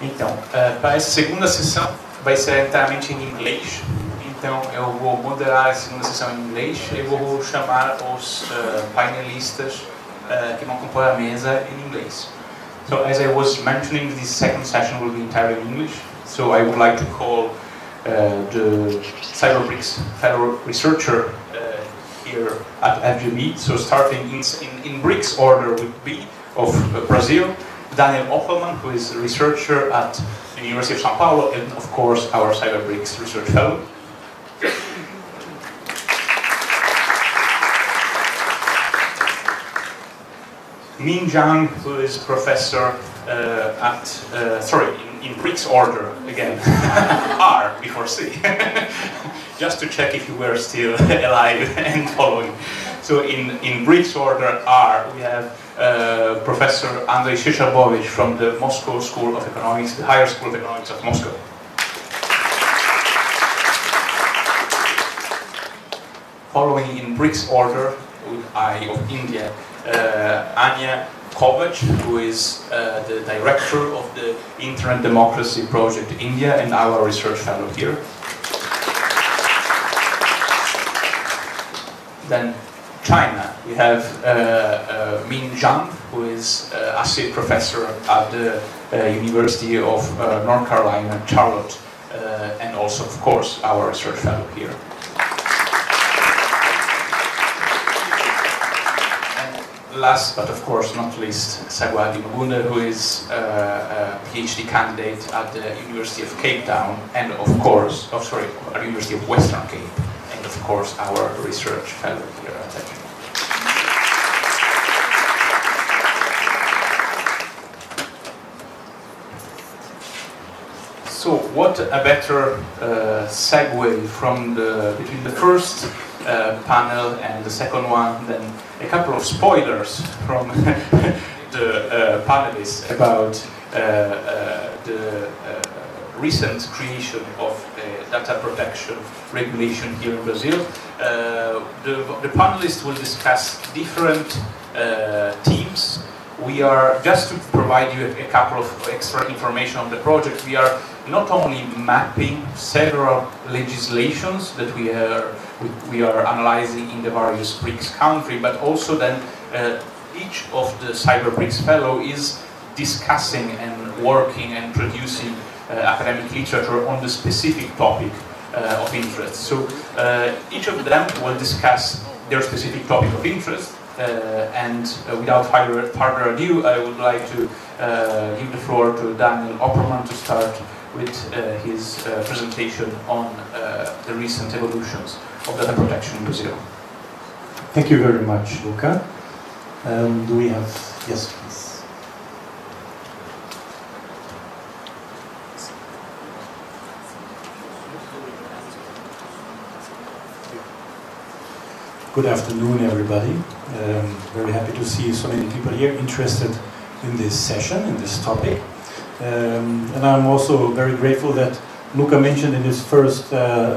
Então, para essa segunda sessão vai ser inteiramente em inglês. Então, eu vou moderar a segunda sessão em inglês e vou chamar os painelistas que vão compor a mesa em inglês. So, as I was mentioning, this second session will be entirely in English. So, I would like to call the CyberBRICS fellow researcher here at FGMED. So, starting in BRICS order with B of Brazil, Daniel Oppermann, who is a researcher at the University of São Paulo, and of course our CyberBRICS research fellow. Min Zhang, who is professor in BRICS order again, R before C, just to check if you were still alive and following. So in BRICS order R, we have Professor Andrey Shcherbovich from the Moscow School of Economics, the Higher School of Economics of Moscow. Following in BRICS order with I of India, Anja Kovacs, who is the director of the Internet Democracy Project India and our research fellow here. Then China, we have Min Zhang, who is associate professor at the University of North Carolina, Charlotte, and also, of course, our research fellow here. Last but of course not least, Sagwadi Mabunda, who is a PhD candidate at the University of Cape Town and of course, at the University of Western Cape, and of course our research fellow here at FGMED. So what a better segue from between the first panel and the second one, then a couple of spoilers from the panelists about the recent creation of data protection regulation here in Brazil. The panelists will discuss different themes. We are, just to provide you a couple of extra information on the project, we are not only mapping several legislations that we are analyzing in the various BRICS countries, but also then each of the CyberBRICS fellow is discussing and working and producing academic literature on the specific topic of interest. So each of them will discuss their specific topic of interest. And without further ado, I would like to give the floor to Daniel Oppermann to start with his presentation on the recent evolutions of data protection in Brazil. Thank you very much, Luca. Do we have... Yes, please. Good afternoon, everybody. Very happy to see so many people here interested in this session, in this topic. And I'm also very grateful that Luca mentioned in his first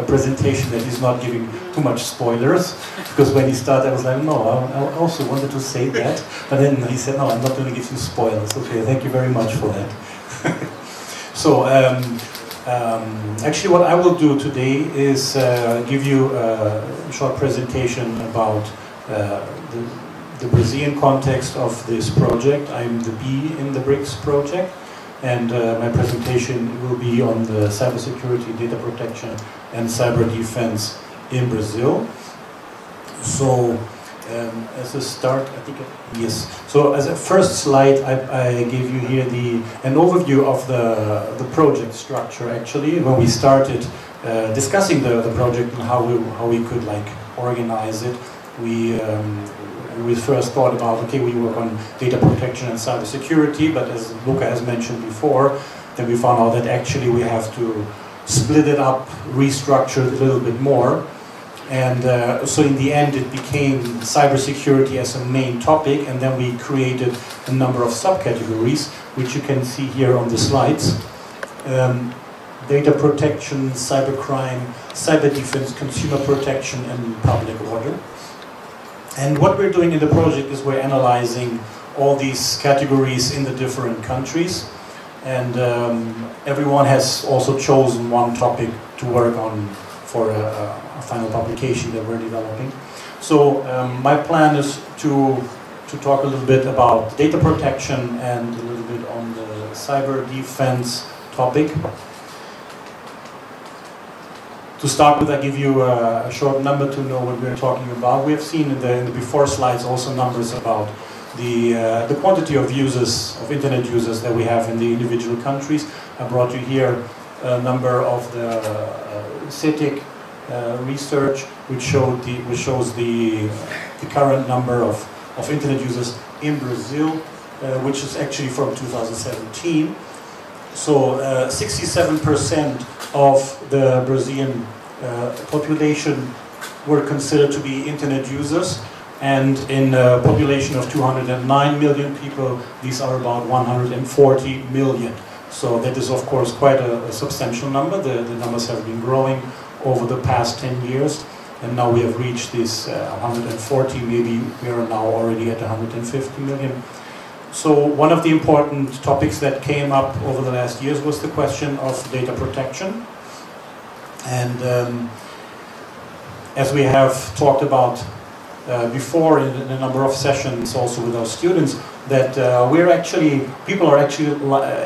presentation that he's not giving too much spoilers, because when he started I was like, no, I also wanted to say that, but then he said, no, I'm not going to give you spoilers. Okay, thank you very much for that. So, actually what I will do today is give you a short presentation about the Brazilian context of this project. I'm the B in the BRICS project. And my presentation will be on the cybersecurity, data protection, and cyber defense in Brazil. So, as a start, I think yes. So, as a first slide, I gave you here an overview of the project structure. Actually, when we started discussing the project and how we could like organize it, we first thought about, okay, we work on data protection and cybersecurity, but as Luca has mentioned before, then we found out that actually we have to split it up, restructure it a little bit more. And so in the end, it became cybersecurity as a main topic, and then we created a number of subcategories, which you can see here on the slides. Data protection, cybercrime, cyber defense, consumer protection, and public order. And what we're doing in the project is we're analyzing all these categories in the different countries. and everyone has also chosen one topic to work on for a final publication that we're developing. So my plan is to talk a little bit about data protection and a little bit on the cyber defense topic. To start with, I give you a short number to know what we're talking about. We have seen in the before slides also numbers about the quantity of users, of internet users that we have in the individual countries. I brought you here a number of the CETIC research, which shows the current number of internet users in Brazil, which is actually from 2017. So 67% of the Brazilian population were considered to be internet users, and in a population of 209 million people, these are about 140 million. So that is of course quite a substantial number. The numbers have been growing over the past 10 years, and now we have reached this 140, maybe we are now already at 150 million. So one of the important topics that came up over the last years was the question of data protection. And as we have talked about before in a number of sessions also with our students, that people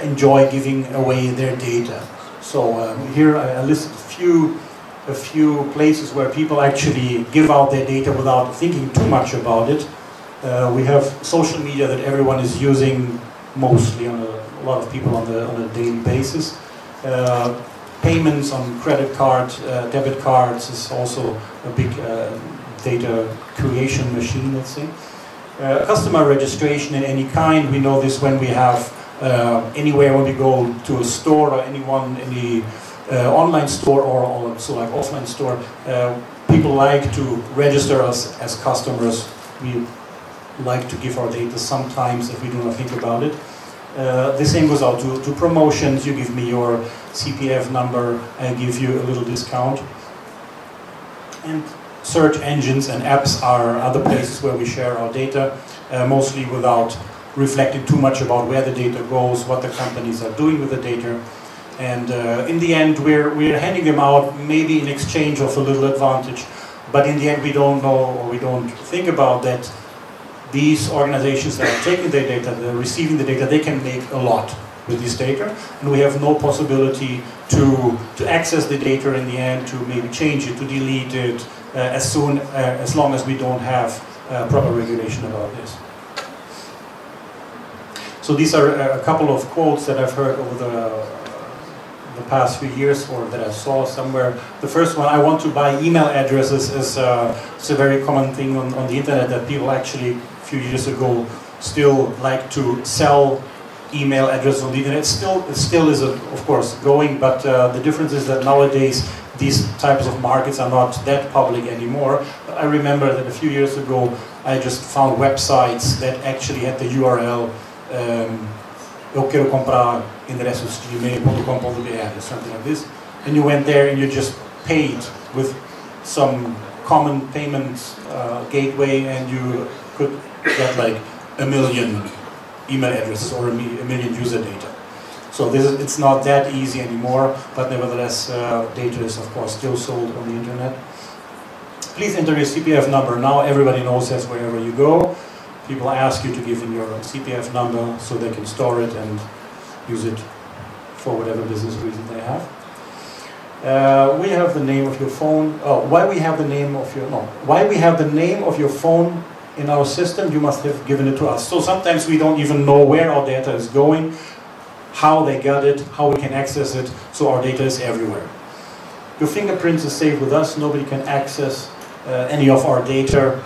enjoy giving away their data. So here I listed a few places where people actually give out their data without thinking too much about it. We have social media that everyone is using, mostly a lot of people on a daily basis. Payments on credit card, debit cards is also a big data creation machine, let's say. Customer registration in any kind, we know this when we have anywhere when we go to a store or any online store or also like offline store, people like to register us as customers. We like to give our data sometimes if we do not think about it. The same goes out to promotions. You give me your CPF number, I give you a little discount. And search engines and apps are other places where we share our data, mostly without reflecting too much about where the data goes, what the companies are doing with the data. And in the end, we're handing them out maybe in exchange of a little advantage, but in the end we don't know, or we don't think about that these organizations that are taking their data, they're receiving the data, they can make a lot with this data, and we have no possibility to access the data in the end, to maybe change it, to delete it, as long as we don't have proper regulation about this. So these are a couple of quotes that I've heard over the past few years, or that I saw somewhere. The first one, I want to buy email addresses, is a very common thing on the internet, that people actually a few years ago still like to sell email addresses on the internet. It still is, of course, going, but the difference is that nowadays these types of markets are not that public anymore. I remember that a few years ago I just found websites that actually had the URL eu quero comprar endereços de e-mail.com.br, something like this, and you went there and you just paid with some common payment gateway, and you could get like 1 million email addresses or a million user data. So it's not that easy anymore, but nevertheless data is of course still sold on the internet. Please enter your CPF number now. Everybody knows that wherever you go, people ask you to give in your CPF number so they can store it and use it for whatever business reason they have. We have the name of your phone. Why we have the name of your phone in our system? You must have given it to us. So sometimes we don't even know where our data is going, how they got it, how we can access it. So our data is everywhere. Your fingerprints is safe with us. Nobody can access any of our data.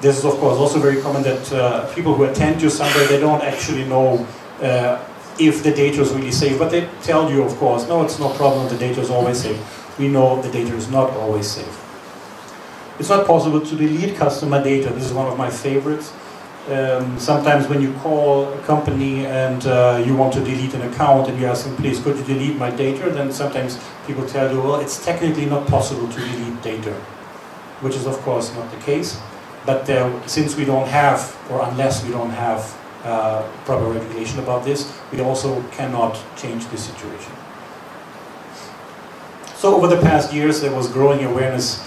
This is of course also very common, that people who attend you somewhere, they don't actually know if the data is really safe, but they tell you of course, no, it's no problem, the data is always safe. We know the data is not always safe. It's not possible to delete customer data. This is one of my favorites. Sometimes when you call a company and you want to delete an account and you ask them, please, could you delete my data? Then sometimes people tell you, well, it's technically not possible to delete data, which is of course not the case. But since we don't have, or unless we don't have proper regulation about this, we also cannot change this situation. So over the past years, there was growing awareness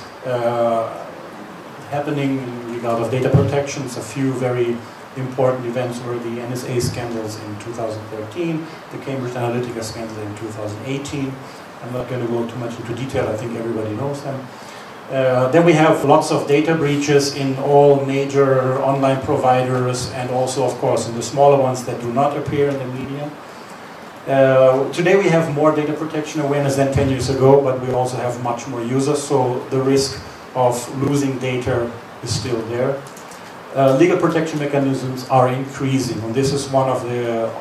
happening in regard of data protections. A few very important events were the NSA scandals in 2013, the Cambridge Analytica scandal in 2018. I'm not going to go too much into detail, I think everybody knows them. Then we have lots of data breaches in all major online providers and also, of course, in the smaller ones that do not appear in the media. Today we have more data protection awareness than 10 years ago, but we also have much more users, so the risk of losing data is still there. Legal protection mechanisms are increasing, and this is one of the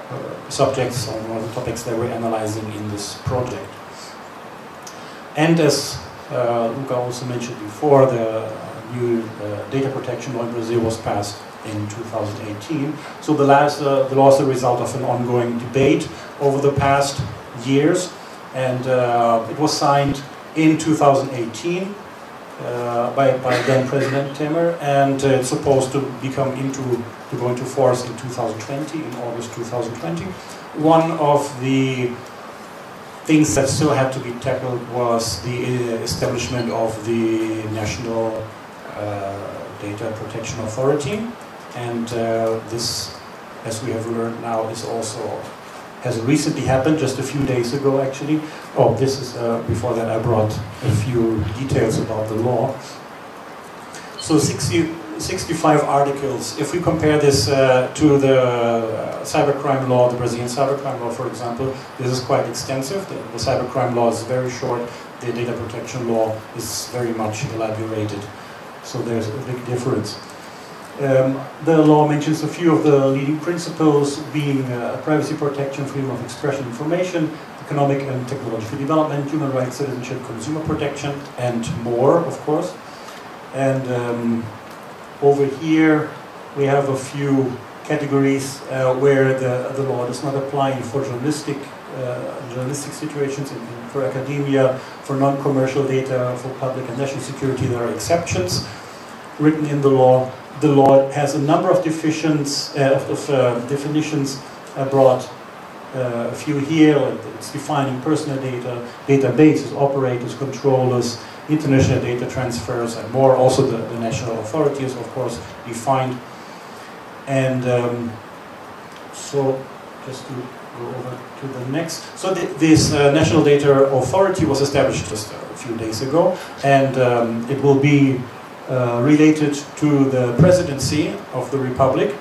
subjects or one of the topics that we're analyzing in this project. And as Luca also mentioned before, the new data protection law in Brazil was passed in 2018. So the law is the result of an ongoing debate over the past years, and it was signed in 2018 by then President Temer, and it's supposed to go into force in 2020, in August 2020. One of the things that still had to be tackled was the establishment of the National Data Protection Authority, and this, as we have learned now, is also has recently happened, just a few days ago actually. Oh, this is, before that I brought a few details about the law. So 65 articles, if we compare this to the cybercrime law, the Brazilian cybercrime law, for example, this is quite extensive. The cybercrime law is very short, the data protection law is very much elaborated. So there's a big difference. The law mentions a few of the leading principles being privacy protection, freedom of expression, information, economic and technological development, human rights, citizenship, consumer protection, and more, of course. And over here we have a few categories where the law does not apply for journalistic situations, for academia, for non-commercial data, for public and national security. There are exceptions written in the law. The law has a number of definitions brought a few here. It's defining personal data, databases, operators, controllers, international data transfers, and more. Also the national authority is, of course, defined. And so just to go over to the next. So this National Data Authority was established just a few days ago, and it will be related to the presidency of the Republic,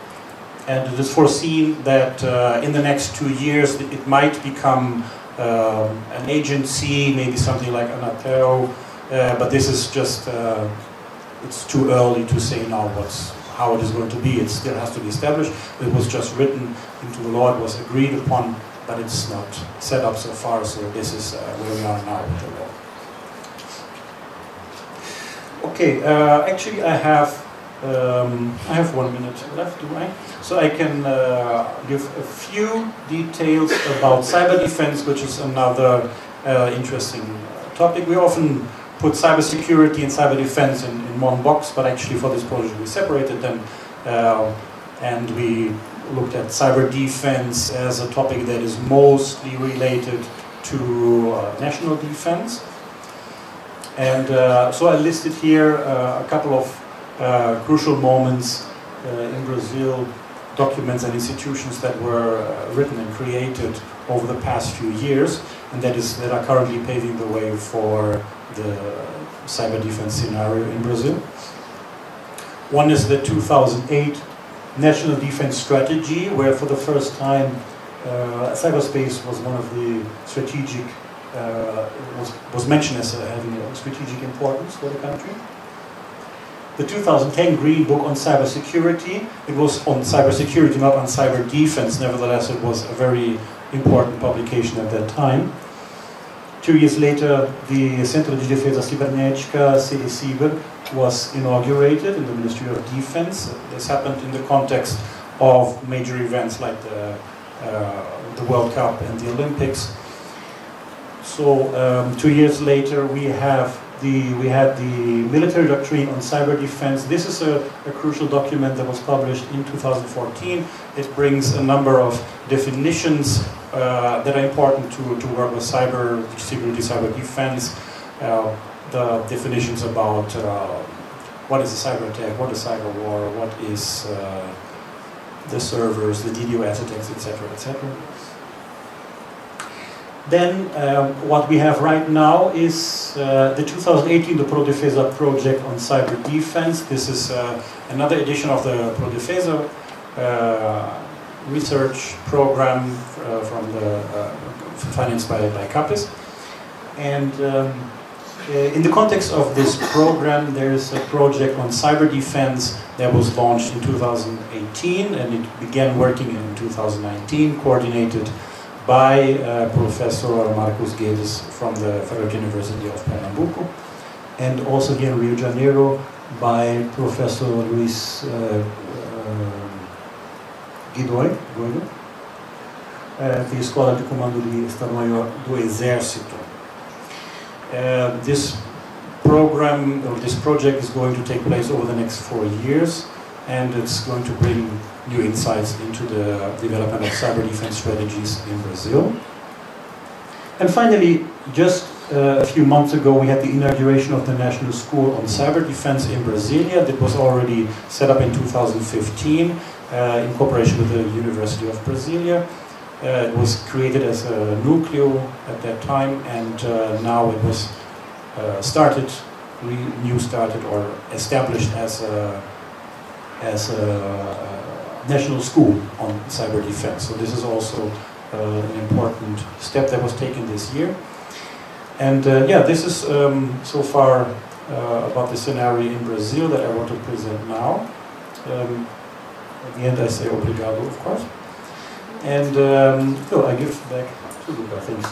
and it is foreseen that in the next 2 years it might become an agency, maybe something like ANATEL, but this is just, it's too early to say now how it is going to be. It still has to be established. It was just written into the law, it was agreed upon, but it's not set up so far, so this is where we are now with the law. Okay, actually I have 1 minute left, do I? So I can give a few details about cyber defense, which is another interesting topic. We often put cybersecurity and cyber defense in one box, but actually for this project we separated them, and we looked at cyber defense as a topic that is mostly related to national defense. And so I listed here a couple of crucial moments in Brazil, documents and institutions that were written and created over the past few years, and that are currently paving the way for the cyber defense scenario in Brazil. One is the 2008 National Defense Strategy, where for the first time cyberspace was one of the strategic was mentioned as having a strategic importance for the country. The 2010 Green Book on Cybersecurity, it was on cybersecurity, not on cyber defense. Nevertheless, it was a very important publication at that time. 2 years later, the Centro de Defesa Cibernética, CDCiber, was inaugurated in the Ministry of Defense. This happened in the context of major events like the World Cup and the Olympics. So 2 years later, we have we had the military doctrine on cyber defense. This is a crucial document that was published in 2014. It brings a number of definitions that are important to work with cyber security, cyber defense. The definitions about what is a cyber attack, what is cyber war, what is the servers, the DDoS attacks, etc., etc. Then what we have right now is the 2018 the ProDefesa project on cyber defense. This is another edition of the ProDefesa research program from the financed by CAPES. And in the context of this program, there is a project on cyber defense that was launched in 2018, and it began working in 2019, coordinated by Professor Marcus Guedes from the Federal University of Pernambuco, and also here in Rio de Janeiro by Professor Luis Guidoy, da Escola de Comando do Estado-Maior do Exército. This program, or this project, is going to take place over the next 4 years, and it's going to bring new insights into the development of cyber defense strategies in Brazil. And finally, just a few months ago, we had the inauguration of the National School on Cyber Defense in Brasilia. That was already set up in 2015 in cooperation with the University of Brasilia. It was created as a nucleo at that time, and now it was established as a national school on cyber defense. So this is also an important step that was taken this year. And yeah, this is so far about the scenario in Brazil that I want to present now. At the end I say obrigado, of course. And so I give back to Luca, thanks.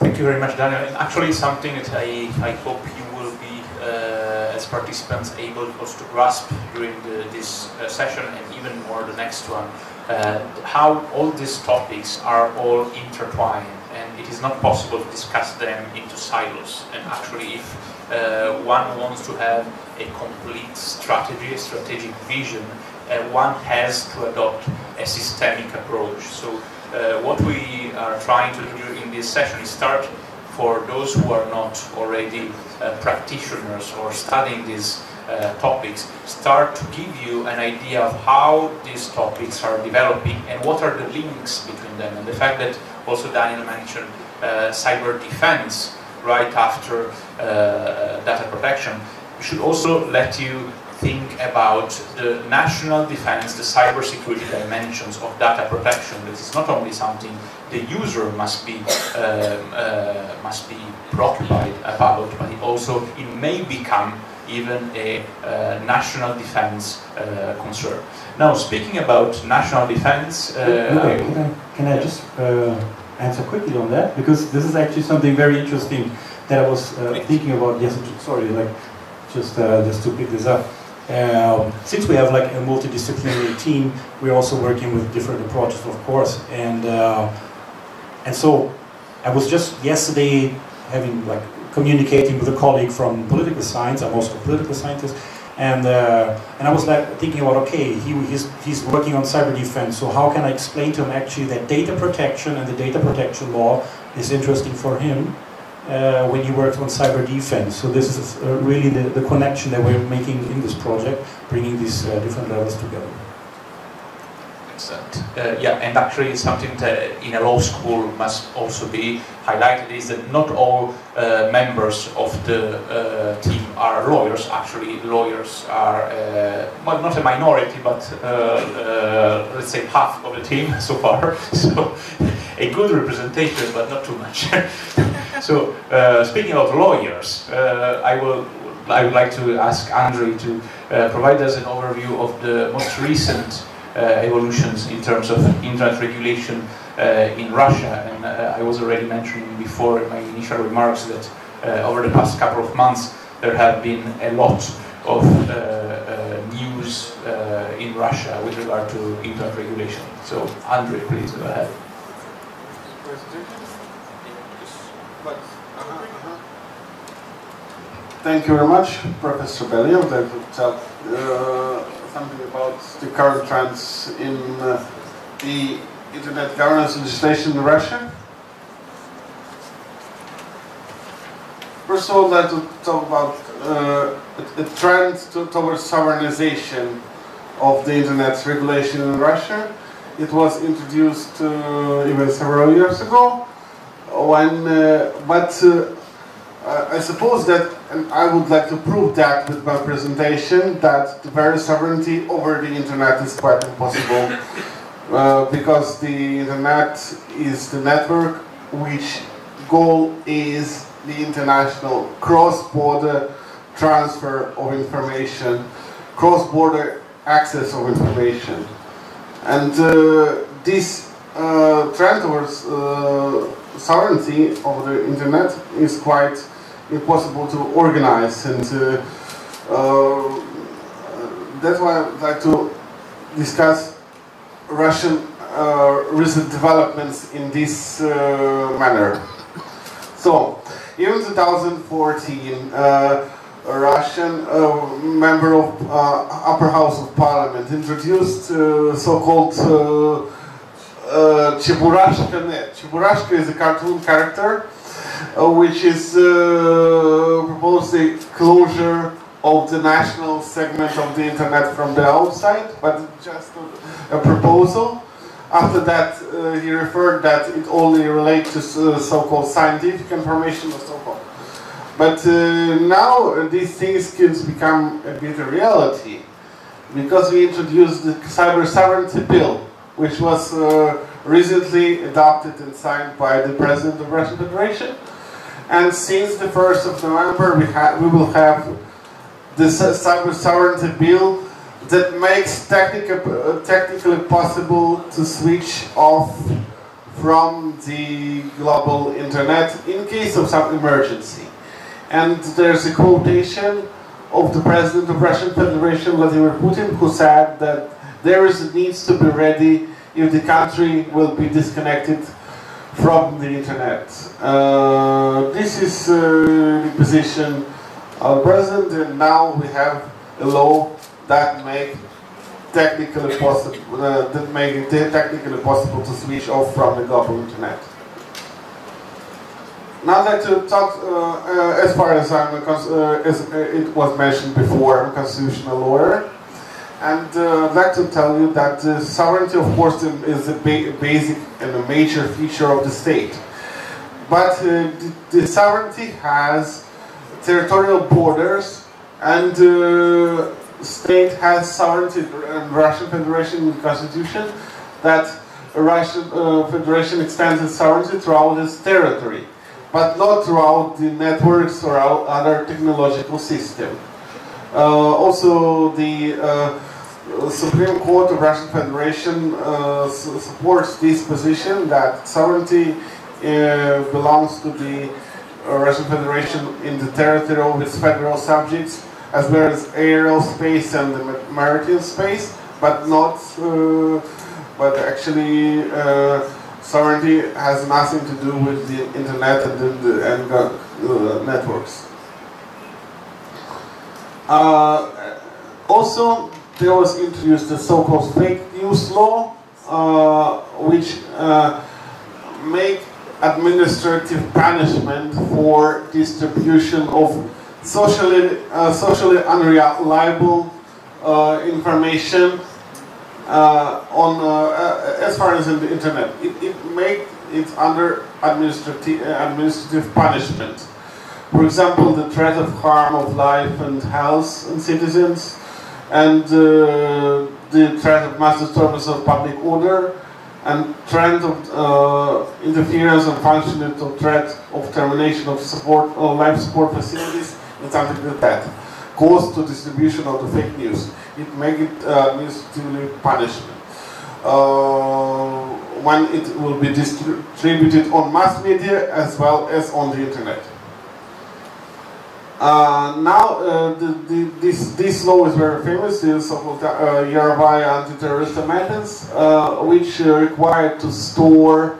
Thank you very much, Daniel. And actually something that I hope you will be, as participants, able also to grasp during this session, and even more the next one, how all these topics are all intertwined, and it is not possible to discuss them into silos. And actually, if one wants to have a complete strategy, a strategic vision, one has to adopt a systemic approach. So what we are trying to do in this session is start for those who are not already practitioners or studying these topics, start to give you an idea of how these topics are developing and what are the links between them. And the fact that also Daniel mentioned cyber defense right after data protection, we should also let you think about the national defense, the cybersecurity dimensions of data protection. This is not only something the user must be preoccupied about, but it also it may become even a national defense concern. Now, speaking about national defense, okay, can I just answer quickly on that, because this is actually something very interesting that I was thinking about. Yes, sorry, like just to pick this up. Since we have like a multidisciplinary team, we're also working with different approaches, of course. And so I was just yesterday having like communicating with a colleague from political science. I'm also a political scientist, and I was like thinking about, okay, he's working on cyber defense, so how can I explain to him actually that data protection and the data protection law is interesting for him when he works on cyber defense. So this is really the connection that we're making in this project, bringing these different levels together. Excellent. Yeah, and actually something that in a law school must also be highlighted is that not all members of the team are lawyers. Actually, lawyers are well, not a minority, but let's say half of the team so far. So a good representation, but not too much. So speaking of lawyers, I would like to ask Andrey to provide us an overview of the most recent evolutions in terms of internet regulation in Russia. And I was already mentioning before in my initial remarks that over the past couple of months there have been a lot of news in Russia with regard to internet regulation. So Andrey, please go ahead. Thank you very much, Professor Belli. I would like to tell something about the current trends in the internet governance legislation in Russia. First of all, I'd like to talk about a trend towards sovereignization of the internet regulation in Russia. It was introduced even several years ago, when, I suppose that, and I would like to prove that with my presentation, that the very sovereignty over the internet is quite impossible, because the internet is the network which goal is the international cross-border transfer of information, cross-border access of information. And this trend towards sovereignty of the internet is quite impossible to organize, and that's why I would like to discuss Russian recent developments in this manner. So, in 2014, a Russian member of Upper House of Parliament introduced so-called Cheburashka net. Cheburashka is a cartoon character which is proposed a closure of the national segment of the internet from the outside, but just a proposal. After that, he referred that it only relates to so-called scientific information or so forth. But now these things can become a bit of reality, because we introduced the Cyber Sovereignty Bill, which was recently adopted and signed by the President of Russian Federation. And since the 1st of November, we will have the Cyber Sovereignty Bill that makes technically possible to switch off from the global internet in case of some emergency. And there's a quotation of the President of Russian Federation, Vladimir Putin, who said that there is needs to be ready if the country will be disconnected from the internet. This is the position of the President, and now we have a law that make technically possible to switch off from the global internet. Now that to talk, as far as I'm as it was mentioned before, I'm a constitutional lawyer, and I'd like to tell you that sovereignty, of course, is a basic and a major feature of the state. But the sovereignty has territorial borders, and state has sovereignty in Russian Federation in the Constitution that Russian Federation extends its sovereignty throughout its territory, but not throughout the networks or other technological system. Also, the Supreme Court of Russian Federation supports this position that sovereignty belongs to the Russian Federation in the territory of its federal subjects, as well as aerial space and the maritime space, but not. But actually, sovereignty has nothing to do with the internet and networks. Also, there was introduced the so-called fake news law, which make administrative punishment for distribution of socially unreliable information on as far as in the internet. It makes it under administrative punishment. For example, the threat of harm of life and health and citizens, and the threat of mass disturbance of public order, and threat of interference and functioning of threat of termination of support or life support facilities, and something like that, caused to distribution of the fake news. It makes it administratively punishment. When it will be distributed on mass media as well as on the internet. Now, this law is very famous, the so-called Yarovaya anti-terrorist amendments, which required to store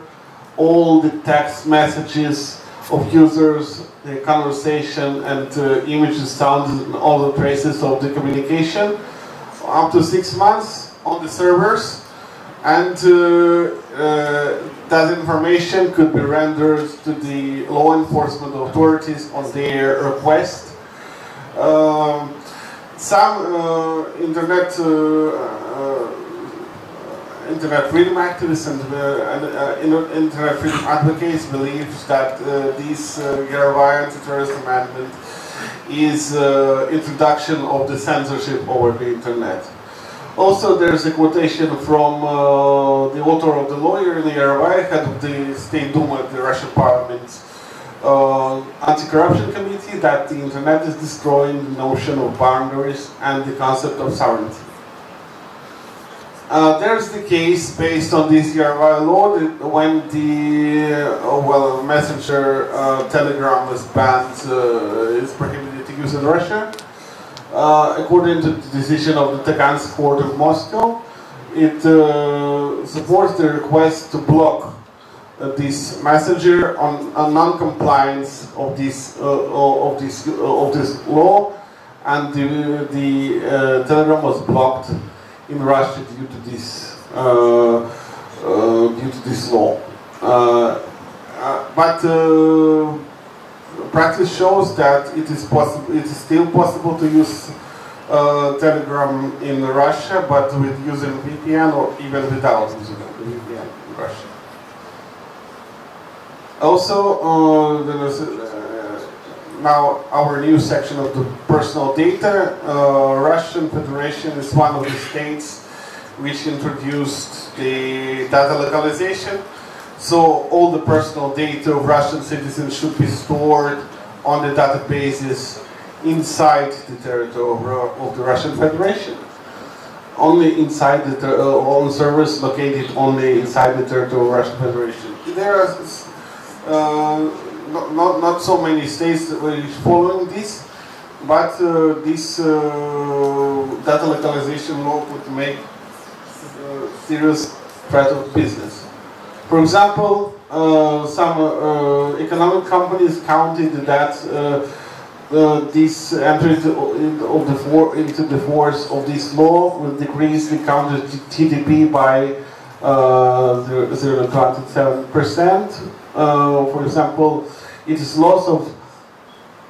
all the text messages of users, the conversation and images, sounds, and all the traces of the communication, up to 6 months on the servers, and that information could be rendered to the law enforcement authorities on their request. Some internet freedom activists and internet freedom advocates believe that this Yarovaya anti-terrorist amendment is introduction of the censorship over the internet. Also, there's a quotation from the author of the lawyer in the Yarovaya, head of the State Duma, the Russian Parliament's anti-corruption committee, that the internet is destroying the notion of boundaries and the concept of sovereignty. There's the case based on this Yarovaya law that when the messenger Telegram was banned, is prohibited to use in Russia. According to the decision of the Tagansk Court of Moscow, it supports the request to block this messenger on non-compliance of this law, and the Telegram was blocked in Russia due to this law. But practice shows that it is possible. It is still possible to use Telegram in Russia, but with using VPN or even without using VPN in Russia. Also, now our new section of the personal data. Russian Federation is one of the states which introduced the data localization. So all the personal data of Russian citizens should be stored on the databases inside the territory of the Russian Federation. Only inside the on servers located only inside the territory of Russian Federation. There are not so many states following this, but this data localization law would make serious threat of business. For example, some economic companies counted that this entry into the force of this law will decrease the counter GDP by 0.7%. For example, it is loss of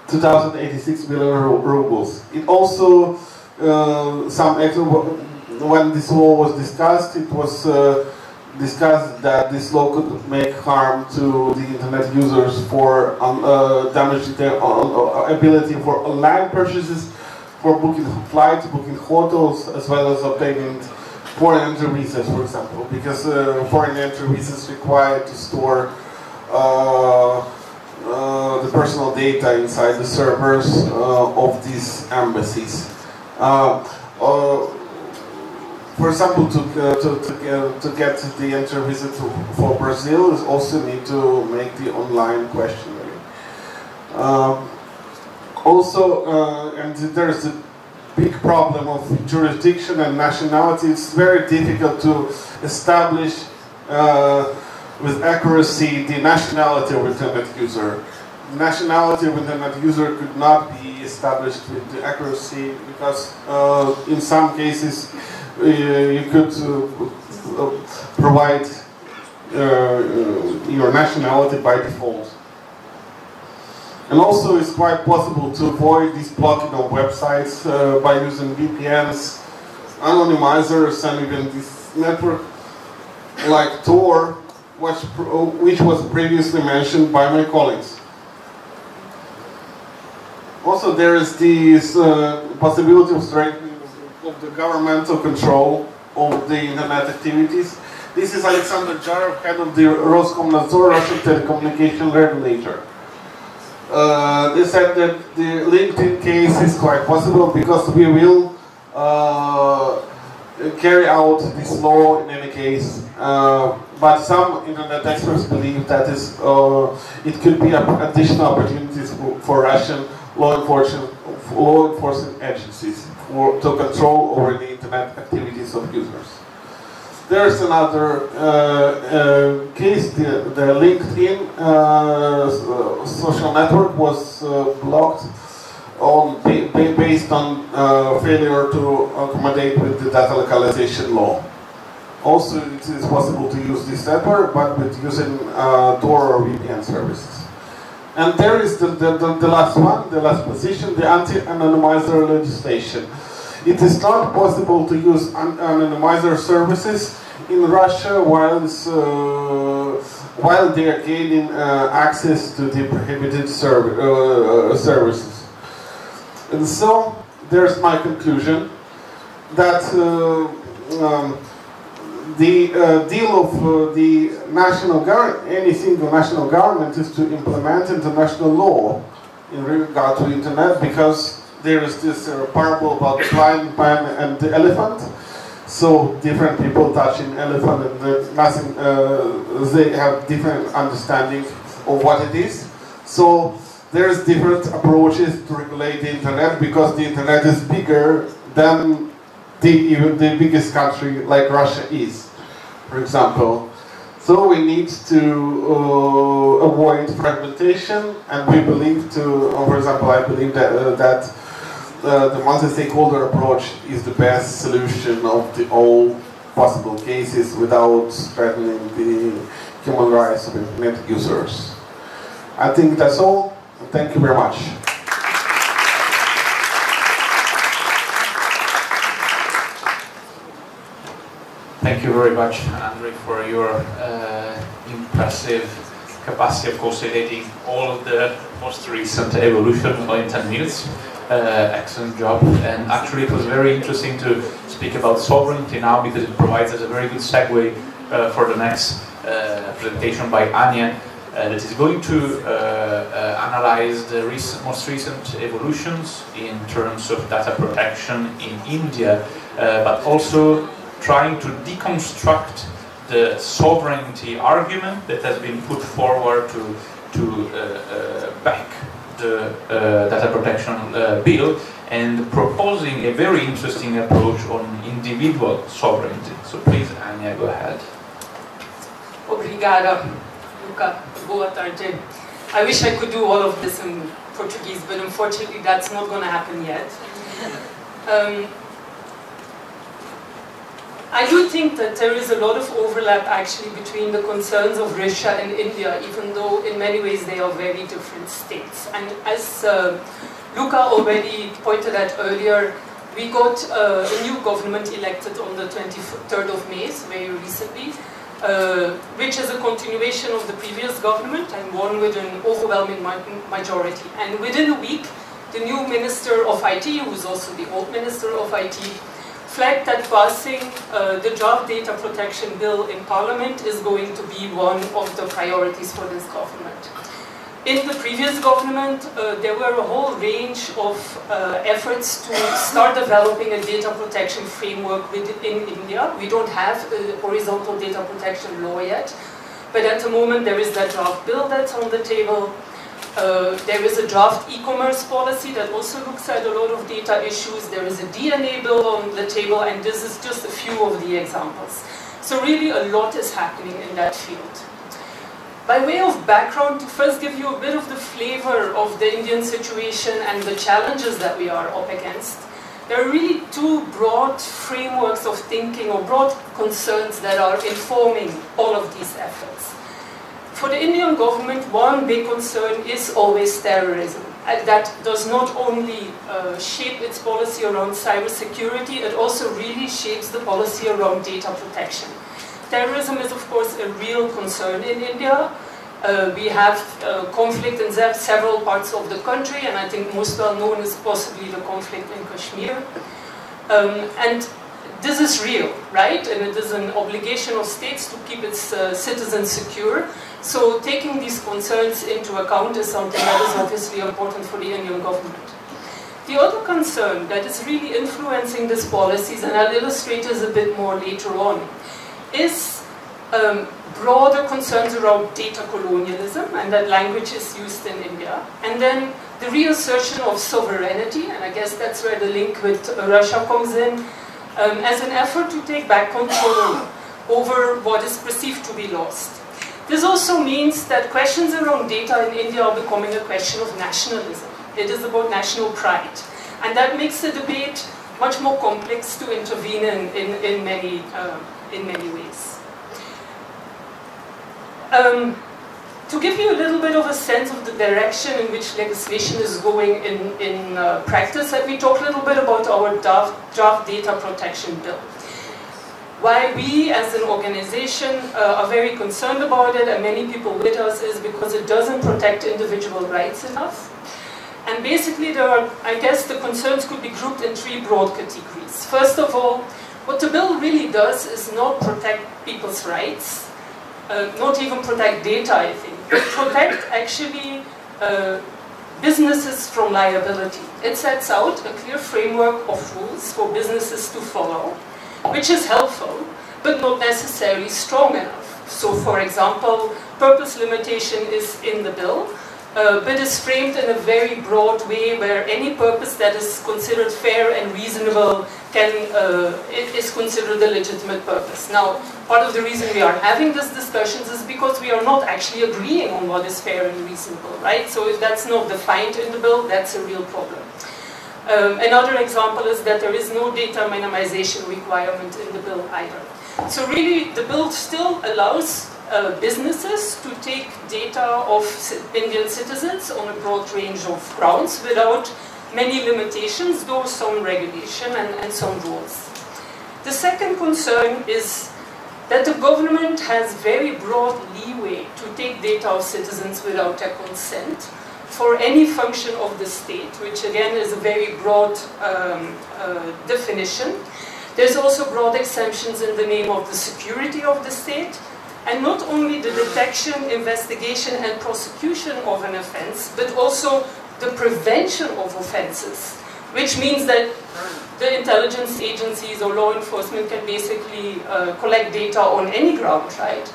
2,086 billion rubles. It also, when this law was discussed, it was discussed that this law could make harm to the internet users for damage their ability for online purchases, for booking flights, booking hotels, as well as obtaining foreign entry visas, for example, because foreign entry visas require to store the personal data inside the servers of these embassies. For example, to get the entry visa for Brazil, you also need to make the online questionnaire. Also, and there's a big problem of jurisdiction and nationality. It's very difficult to establish with accuracy the nationality of internet user. The nationality of internet user could not be established with the accuracy because in some cases, you could provide your nationality by default. And also it's quite possible to avoid this blocking of websites by using VPNs, anonymizers, and even this network like Tor, which was previously mentioned by my colleagues. Also there is this possibility of strengthening of the governmental control of the internet activities. This is Alexander Jarov, head of the Roskomnadzor, Russian telecommunication regulator. They said that the LinkedIn case is quite possible because we will carry out this law in any case. But some internet experts believe that it could be additional opportunities for Russian law enforcement agencies to control over the internet activities of users. There's another case, the LinkedIn social network was blocked on, based on failure to accommodate with the data localization law. Also, it is possible to use this network, but with using Tor or VPN services. And there is the last one, the last position, the anti-anonymizer legislation. It is not possible to use anonymizer services in Russia while they are gaining access to the prohibited services. And so, there's my conclusion that the deal of the national any single national government is to implement international law in regard to internet, because there is this parable about the blind man and the elephant. So different people touching elephant, and nothing. They have different understanding of what it is. So there is different approaches to regulate the internet, because the internet is bigger than even the biggest country like Russia is, for example. So we need to avoid fragmentation, and we believe to, for example, I believe that the multi-stakeholder approach is the best solution of the all possible cases without threatening the human rights of internet users. I think that's all. Thank you very much. Thank you very much, Andrey, for your impressive capacity of consolidating all of the most recent evolution in 10 minutes. Excellent job, and actually it was very interesting to speak about sovereignty now, because it provides us a very good segue for the next presentation by Anja, that is going to analyze the most recent evolutions in terms of data protection in India, but also trying to deconstruct the sovereignty argument that has been put forward to back the data protection bill, and proposing a very interesting approach on individual sovereignty. So please, Anja, go ahead. Obrigada, Luca. Boa tarde. I wish I could do all of this in Portuguese, but unfortunately that's not going to happen yet. I do think that there is a lot of overlap actually between the concerns of Russia and India, even though in many ways they are very different states. And as Luca already pointed out earlier, we got a new government elected on the 23rd of May, very recently, which is a continuation of the previous government and won with an overwhelming majority. And within a week, the new Minister of IT, who is also the old Minister of IT, flagged that passing the draft data protection bill in Parliament is going to be one of the priorities for this government. In the previous government, there were a whole range of efforts to start developing a data protection framework within India. We don't have a horizontal data protection law yet, but at the moment there is that draft bill that's on the table. There is a draft e-commerce policy that also looks at a lot of data issues. There is a DNA bill on the table, and this is just a few of the examples. So really a lot is happening in that field. By way of background, to first give you a bit of the flavor of the Indian situation and the challenges that we are up against, there are really two broad frameworks of thinking or broad concerns that are informing all of these efforts. For the Indian government, one big concern is always terrorism. And that does not only shape its policy around cybersecurity, it also really shapes the policy around data protection. Terrorism is, of course, a real concern in India. We have conflict in several parts of the country, and I think most well known is possibly the conflict in Kashmir. And this is real, right? And it is an obligation of states to keep its citizens secure. So taking these concerns into account is something that is obviously important for the Indian government. The other concern that is really influencing these policies, and I'll illustrate this a bit more later on, is broader concerns around data colonialism, and that language is used in India. And then the reassertion of sovereignty, and I guess that's where the link with Russia comes in, as an effort to take back control over what is perceived to be lost. This also means that questions around data in India are becoming a question of nationalism. It is about national pride. And that makes the debate much more complex to intervene in many ways. To give you a little bit of a sense of the direction in which legislation is going in practice, let me talk a little bit about our draft data protection bill. Why we as an organization are very concerned about it, and many people with us, is because it doesn't protect individual rights enough. And basically there are, I guess, the concerns could be grouped in three broad categories. First of all, what the bill really does is not protect people's rights, not even protect data, I think. Protect actually businesses from liability. It sets out a clear framework of rules for businesses to follow, which is helpful, but not necessarily strong enough. So for example, purpose limitation is in the bill, but is framed in a very broad way where any purpose that is considered fair and reasonable is considered a legitimate purpose. Now, part of the reason we are having these discussions is because we are not actually agreeing on what is fair and reasonable, right? So if that's not defined in the bill, that's a real problem. Another example is that there is no data minimization requirement in the bill either. So really, the bill still allows businesses to take data of Indian citizens on a broad range of grounds without many limitations, though some regulation and some rules. The second concern is that the government has very broad leeway to take data of citizens without their consent for any function of the state, which again is a very broad definition. There's also broad exemptions in the name of the security of the state, and not only the detection, investigation, and prosecution of an offense, but also the prevention of offenses, which means that the intelligence agencies or law enforcement can basically collect data on any ground, right?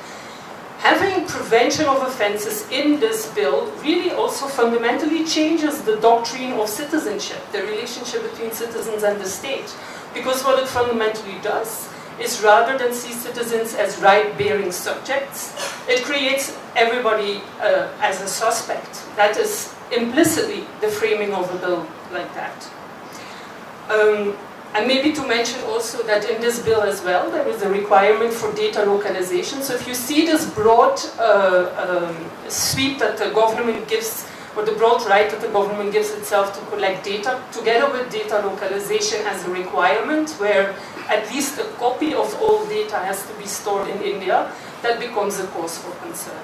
Having prevention of offenses in this bill really also fundamentally changes the doctrine of citizenship, the relationship between citizens and the state, because what it fundamentally does is rather than see citizens as right-bearing subjects, it creates everybody as a suspect. That is implicitly the framing of a bill like that. And maybe to mention also that in this bill as well, there is a requirement for data localization. So if you see this broad sweep that the government gives, or the broad right that the government gives itself to collect data, together with data localization as a requirement, where at least a copy of all data has to be stored in India, that becomes a cause for concern.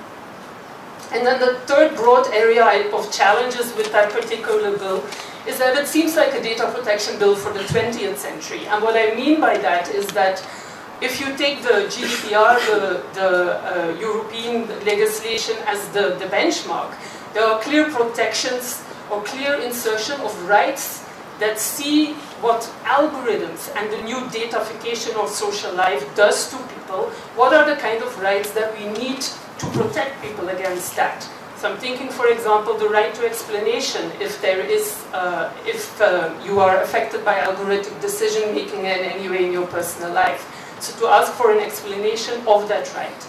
And then the third broad area of challenges with that particular bill is that it seems like a data protection bill for the 20th century. And what I mean by that is that if you take the GDPR, the European legislation as the benchmark, there are clear protections or clear insertion of rights that see what algorithms and the new datafication of social life does to people. What are the kind of rights that we need to protect people against that? So I'm thinking, for example, the right to explanation if there is, you are affected by algorithmic decision making in any way in your personal life. So to ask for an explanation of that right.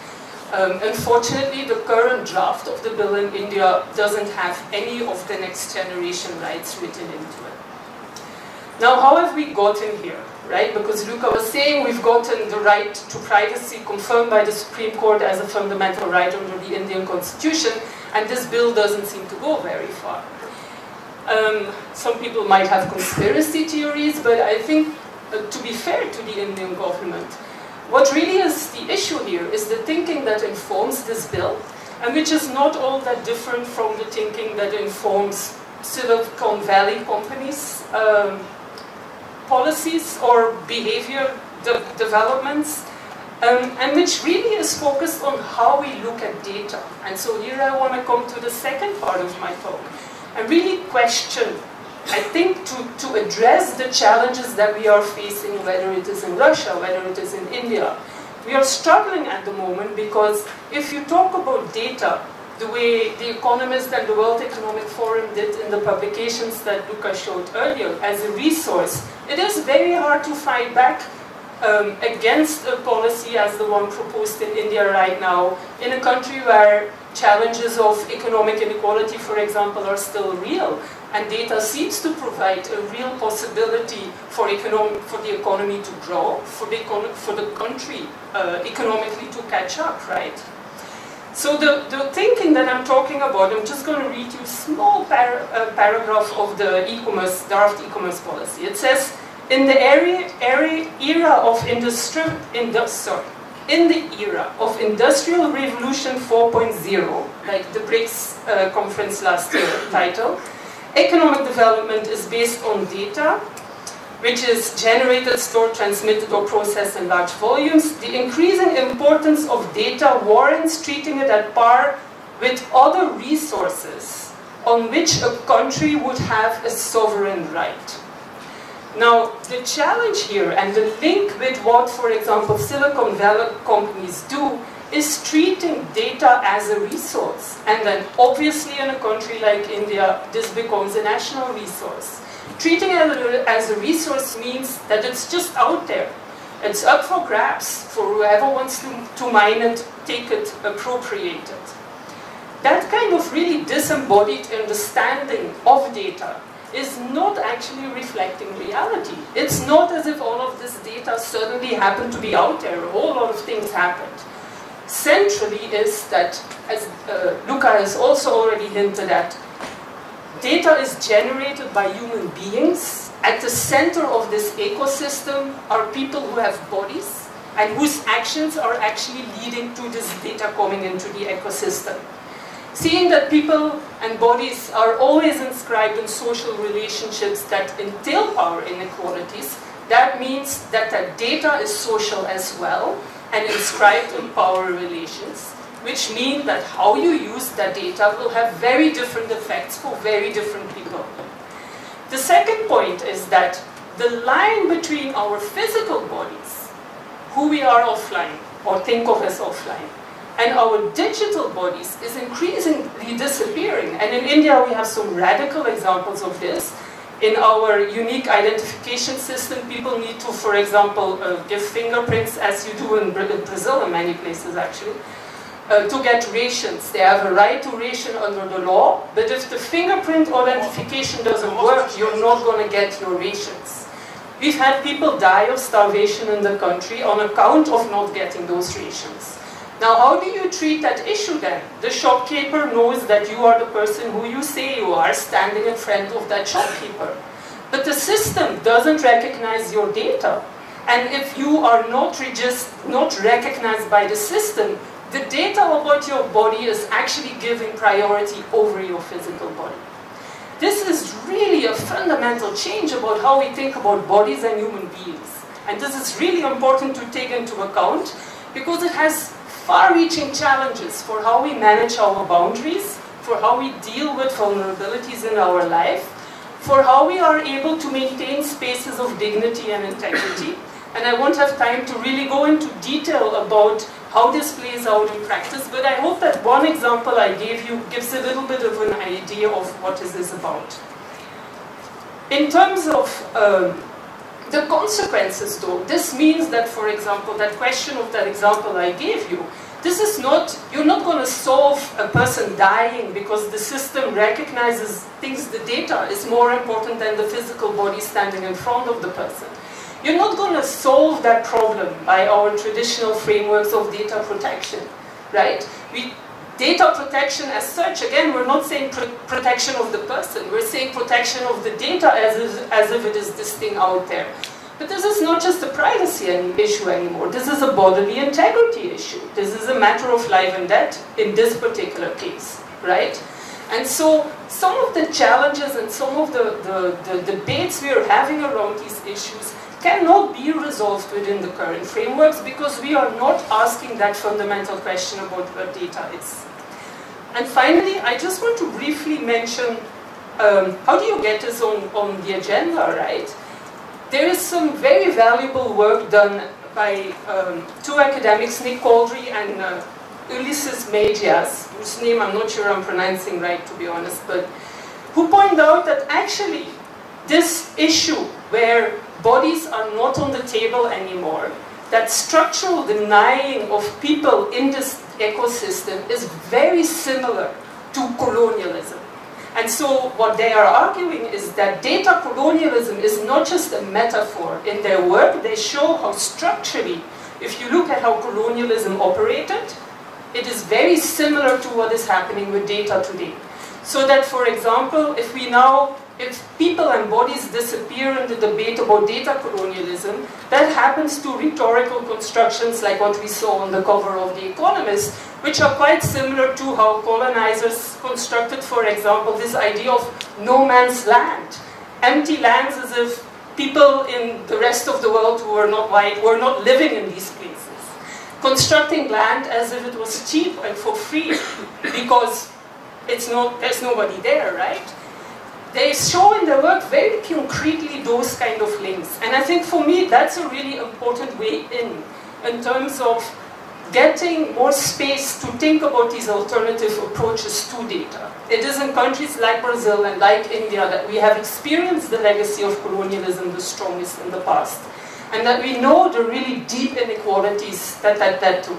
Unfortunately, the current draft of the bill in India doesn't have any of the next generation rights written into it. Now, how have we gotten here, right? Because Luca was saying we've gotten the right to privacy confirmed by the Supreme Court as a fundamental right under the Indian Constitution, and this bill doesn't seem to go very far. Some people might have conspiracy theories, but I think, to be fair to the Indian government, what really is the issue here is the thinking that informs this bill, and which is not all that different from the thinking that informs Silicon Valley companies' policies or behavior developments, and which really is focused on how we look at data. And so here I want to come to the second part of my talk and really question, I think, to address the challenges that we are facing, whether it is in Russia, whether it is in India. We are struggling at the moment because if you talk about data, the way The Economist and the World Economic Forum did in the publications that Luca showed earlier as a resource, it is very hard to fight back against a policy as the one proposed in India right now, in a country where challenges of economic inequality, for example, are still real, and data seems to provide a real possibility for the economy to grow, for the country economically to catch up, right? So the thinking that I'm talking about, I'm just going to read you a small paragraph of the draft e-commerce policy. It says, in the era of Industrial Revolution 4.0, like the BRICS conference last year title, economic development is based on data, which is generated, stored, transmitted, or processed in large volumes. The increasing importance of data warrants treating it at par with other resources on which a country would have a sovereign right. Now, the challenge here, and the link with what, for example, Silicon Valley companies do, is treating data as a resource. And then, obviously, in a country like India, this becomes a national resource. Treating it as a resource means that it's just out there. It's up for grabs for whoever wants to mine it, take it, appropriate it. That kind of really disembodied understanding of data is not actually reflecting reality. It's not as if all of this data suddenly happened to be out there. A whole lot of things happened. Centrally is that, as Luca has also already hinted at, data is generated by human beings. At the center of this ecosystem are people who have bodies and whose actions are actually leading to this data coming into the ecosystem. Seeing that people and bodies are always inscribed in social relationships that entail power inequalities, that means that that data is social as well and inscribed in power relations, which mean that how you use that data will have very different effects for very different people. The second point is that the line between our physical bodies, who we are offline or think of as offline, and our digital bodies is increasingly disappearing. And in India, we have some radical examples of this. In our unique identification system, people need to, for example, give fingerprints, as you do in Brazil and many places, actually, to get rations. They have a right to ration under the law, but if the fingerprint identification doesn't work, you're not going to get your rations. We've had people die of starvation in the country on account of not getting those rations. Now, how do you treat that issue then? The shopkeeper knows that you are the person who you say you are, standing in front of that shopkeeper. But the system doesn't recognize your data. And if you are not recognized by the system, the data about your body is actually giving priority over your physical body. This is really a fundamental change about how we think about bodies and human beings. And this is really important to take into account because it has far-reaching challenges for how we manage our boundaries, for how we deal with vulnerabilities in our life, for how we are able to maintain spaces of dignity and integrity. And I won't have time to really go into detail about how this plays out in practice, but I hope that one example I gave you gives a little bit of an idea of what is this about. In terms of the consequences, though, this means that, for example, that question of that example I gave you, this is not, you're not going to solve a person dying because the system recognizes, thinks the data is more important than the physical body standing in front of the person. You're not going to solve that problem by our traditional frameworks of data protection, right? Data protection as such, again, we're not saying protection of the person. We're saying protection of the data as if it is this thing out there. But this is not just a privacy issue anymore. This is a bodily integrity issue. This is a matter of life and death in this particular case, right? And so some of the challenges and some of the debates we are having around these issues cannot be resolved within the current frameworks because we are not asking that fundamental question about what data is. And finally, I just want to briefly mention how do you get this on the agenda, right? There is some very valuable work done by two academics, Nick Caldry and Ulysses Megias, whose name I'm not sure I'm pronouncing right, to be honest, but who point out that actually this issue where bodies are not on the table anymore, that structural denying of people in this ecosystem is very similar to colonialism. And so what they are arguing is that data colonialism is not just a metaphor. In their work, they show how structurally, if you look at how colonialism operated, it is very similar to what is happening with data today. So that, for example, if people and bodies disappear in the debate about data colonialism, that happens to rhetorical constructions like what we saw on the cover of The Economist, which are quite similar to how colonizers constructed, for example, this idea of no man's land. Empty lands, as if people in the rest of the world who were not white were not living in these places. Constructing land as if it was cheap and for free, because there's nobody there, right? They show in their work very concretely those kind of links. And I think for me that's a really important way in terms of getting more space to think about these alternative approaches to data. It is in countries like Brazil and like India that we have experienced the legacy of colonialism the strongest in the past. And that we know the really deep inequalities that do.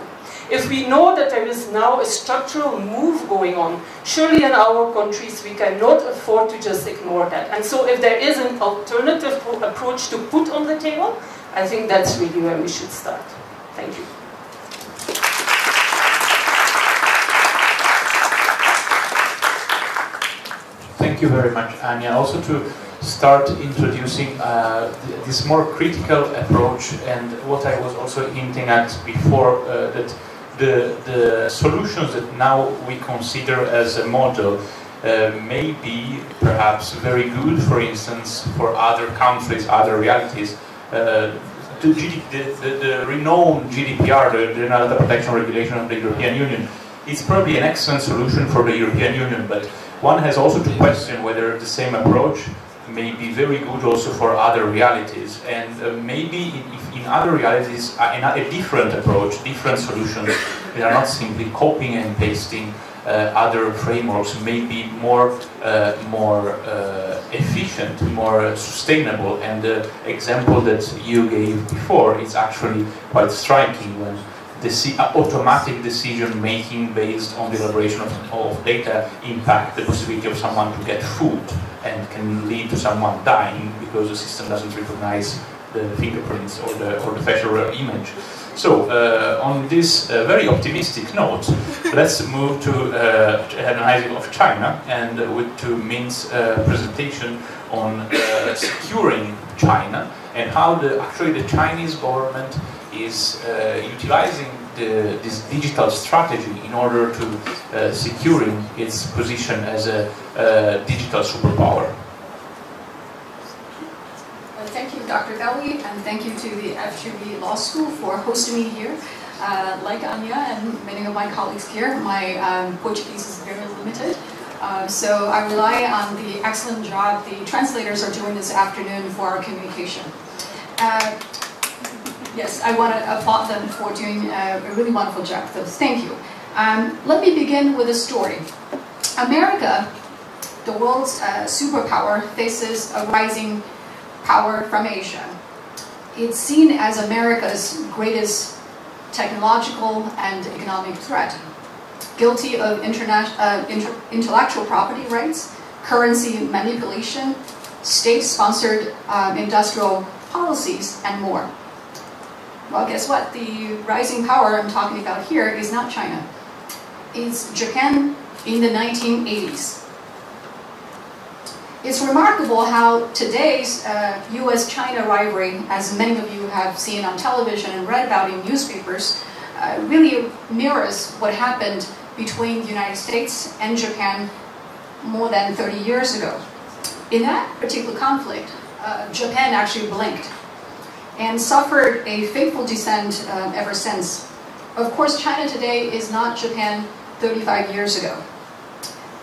If we know that there is now a structural move going on, surely in our countries we cannot afford to just ignore that. And so if there is an alternative approach to put on the table, I think that's really where we should start. Thank you. Thank you very much, Anja. Also to start introducing this more critical approach, and what I was also hinting at before, that the solutions that now we consider as a model may be perhaps very good, for instance, for other countries, other realities. The renowned GDPR, the General Data Protection Regulation of the European Union, is probably an excellent solution for the European Union, but one has also to question whether the same approach may be very good also for other realities, and maybe in other realities a different approach, different solutions that are not simply copying and pasting other frameworks, may be more efficient, more sustainable. And the example that you gave before is actually quite striking, when automatic decision-making based on the elaboration of data impact the possibility of someone to get food, and can lead to someone dying because the system doesn't recognize the fingerprints or the facial image. So on this very optimistic note, let's move to analysis of China, and to Min's presentation on securing China, and how actually the Chinese government is utilizing this digital strategy in order to securing its position as a digital superpower. Thank you, Dr. Belli, and thank you to the FGMED Law School for hosting me here. Like Anja and many of my colleagues here, my Portuguese is very limited. So I rely on the excellent job the translators are doing this afternoon for our communication. Yes, I want to applaud them for doing a really wonderful job, so thank you. Let me begin with a story. America, the world's superpower, faces a rising power from Asia. It's seen as America's greatest technological and economic threat, guilty of intellectual property rights, currency manipulation, state-sponsored industrial policies, and more. Well, guess what? The rising power I'm talking about here is not China. It's Japan in the 1980s. It's remarkable how today's US-China rivalry, as many of you have seen on television and read about in newspapers, really mirrors what happened between the United States and Japan more than 30 years ago. In that particular conflict, Japan actually blinked and suffered a fateful descent ever since. Of course, China today is not Japan 35 years ago.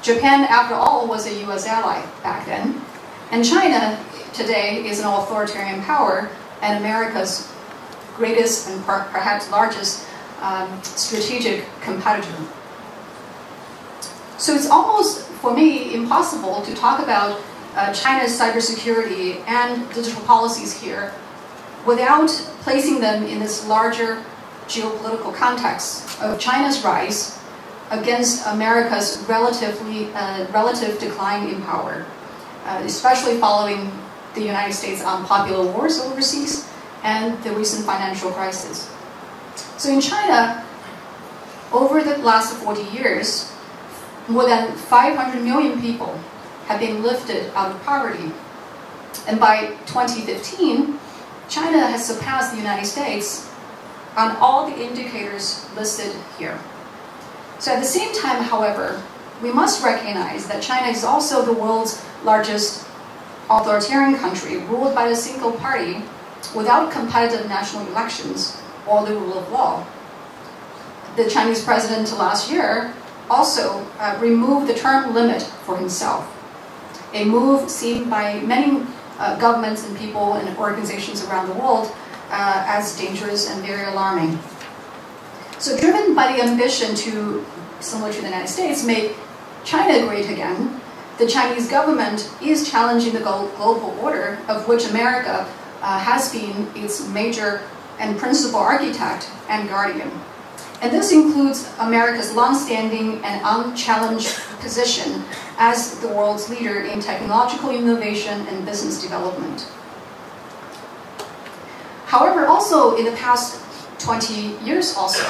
Japan, after all, was a US ally back then, and China today is an authoritarian power and America's greatest and perhaps largest strategic competitor. So it's almost, for me, impossible to talk about China's cybersecurity and digital policies here without placing them in this larger geopolitical context of China's rise against America's relative decline in power, especially following the United States' unpopular wars overseas and the recent financial crisis. So in China, over the last 40 years, more than 500 million people have been lifted out of poverty. And by 2015, China has surpassed the United States on all the indicators listed here. So at the same time, however, we must recognize that China is also the world's largest authoritarian country, ruled by a single party without competitive national elections or the rule of law. The Chinese president last year also removed the term limit for himself, a move seen by many governments and people and organizations around the world as dangerous and very alarming. So driven by the ambition to, similar to the United States, make China great again, the Chinese government is challenging the global order of which America has been its major and principal architect and guardian. And this includes America's long-standing and unchallenged position as the world's leader in technological innovation and business development. However, also in the past 20 years also,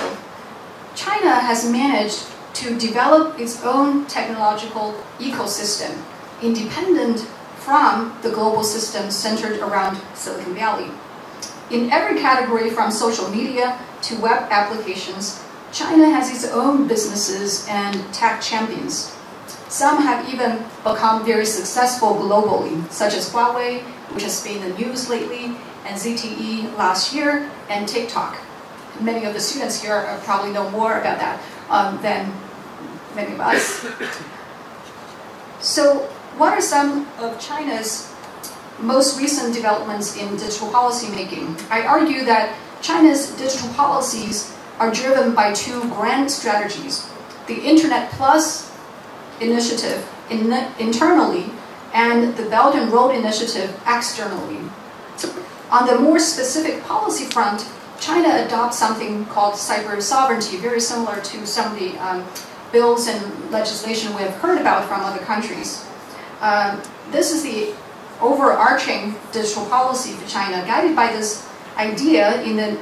China has managed to develop its own technological ecosystem, independent from the global system centered around Silicon Valley. In every category, from social media to web applications, China has its own businesses and tech champions. Some have even become very successful globally, such as Huawei, which has been in the news lately, and ZTE last year, and TikTok. Many of the students here probably know more about that than many of us. So what are some of China's most recent developments in digital policy making? I argue that China's digital policies are driven by two grand strategies: the Internet Plus initiative internally and the Belt and Road Initiative externally. On the more specific policy front, China adopts something called cyber sovereignty, very similar to some of the bills and legislation we have heard about from other countries. This is the overarching digital policy for China. Guided by this idea, in the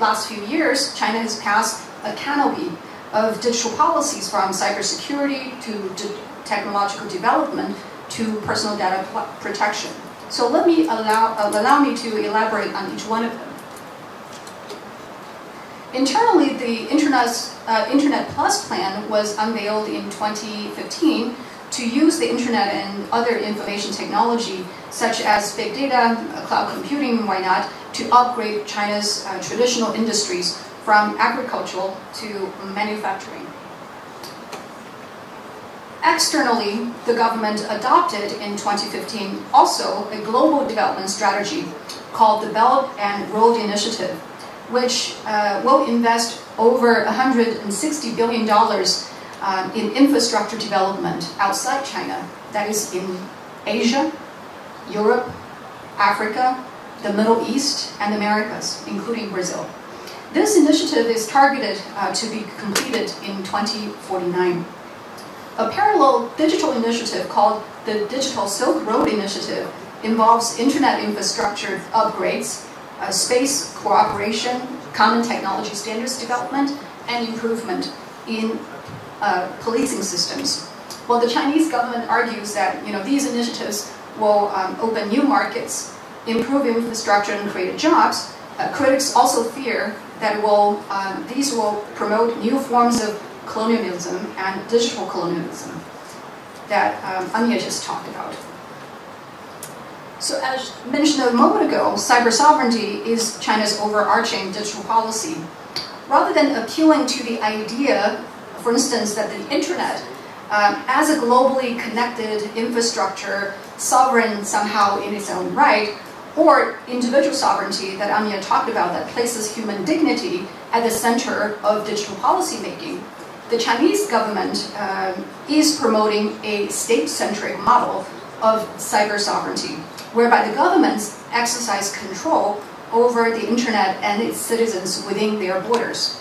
last few years, China has passed a canopy of digital policies, from cybersecurity to technological development to personal data protection. So let me allow me to elaborate on each one of them. Internally, the Internet Plus plan was unveiled in 2015 to use the internet and other information technology, such as big data, cloud computing, why not, to upgrade China's traditional industries from agricultural to manufacturing. Externally, the government adopted in 2015 also a global development strategy called the Belt and Road Initiative, which will invest over $160 billion in infrastructure development outside China, that is in Asia, Europe, Africa, the Middle East, and Americas, including Brazil. This initiative is targeted to be completed in 2049. A parallel digital initiative called the Digital Silk Road Initiative involves internet infrastructure upgrades, space cooperation, common technology standards development, and improvement in policing systems. Well, the Chinese government argues that these initiatives will open new markets, improve infrastructure, and create jobs. Critics also fear that these will promote new forms of colonialism and digital colonialism that Anja just talked about. So as mentioned a moment ago, cyber sovereignty is China's overarching digital policy. Rather than appealing to the idea, for instance, that the internet as a globally connected infrastructure, sovereign somehow in its own right, or individual sovereignty that Anja talked about, that places human dignity at the center of digital policy making, the Chinese government is promoting a state-centric model of cyber sovereignty, whereby the governments exercise control over the internet and its citizens within their borders.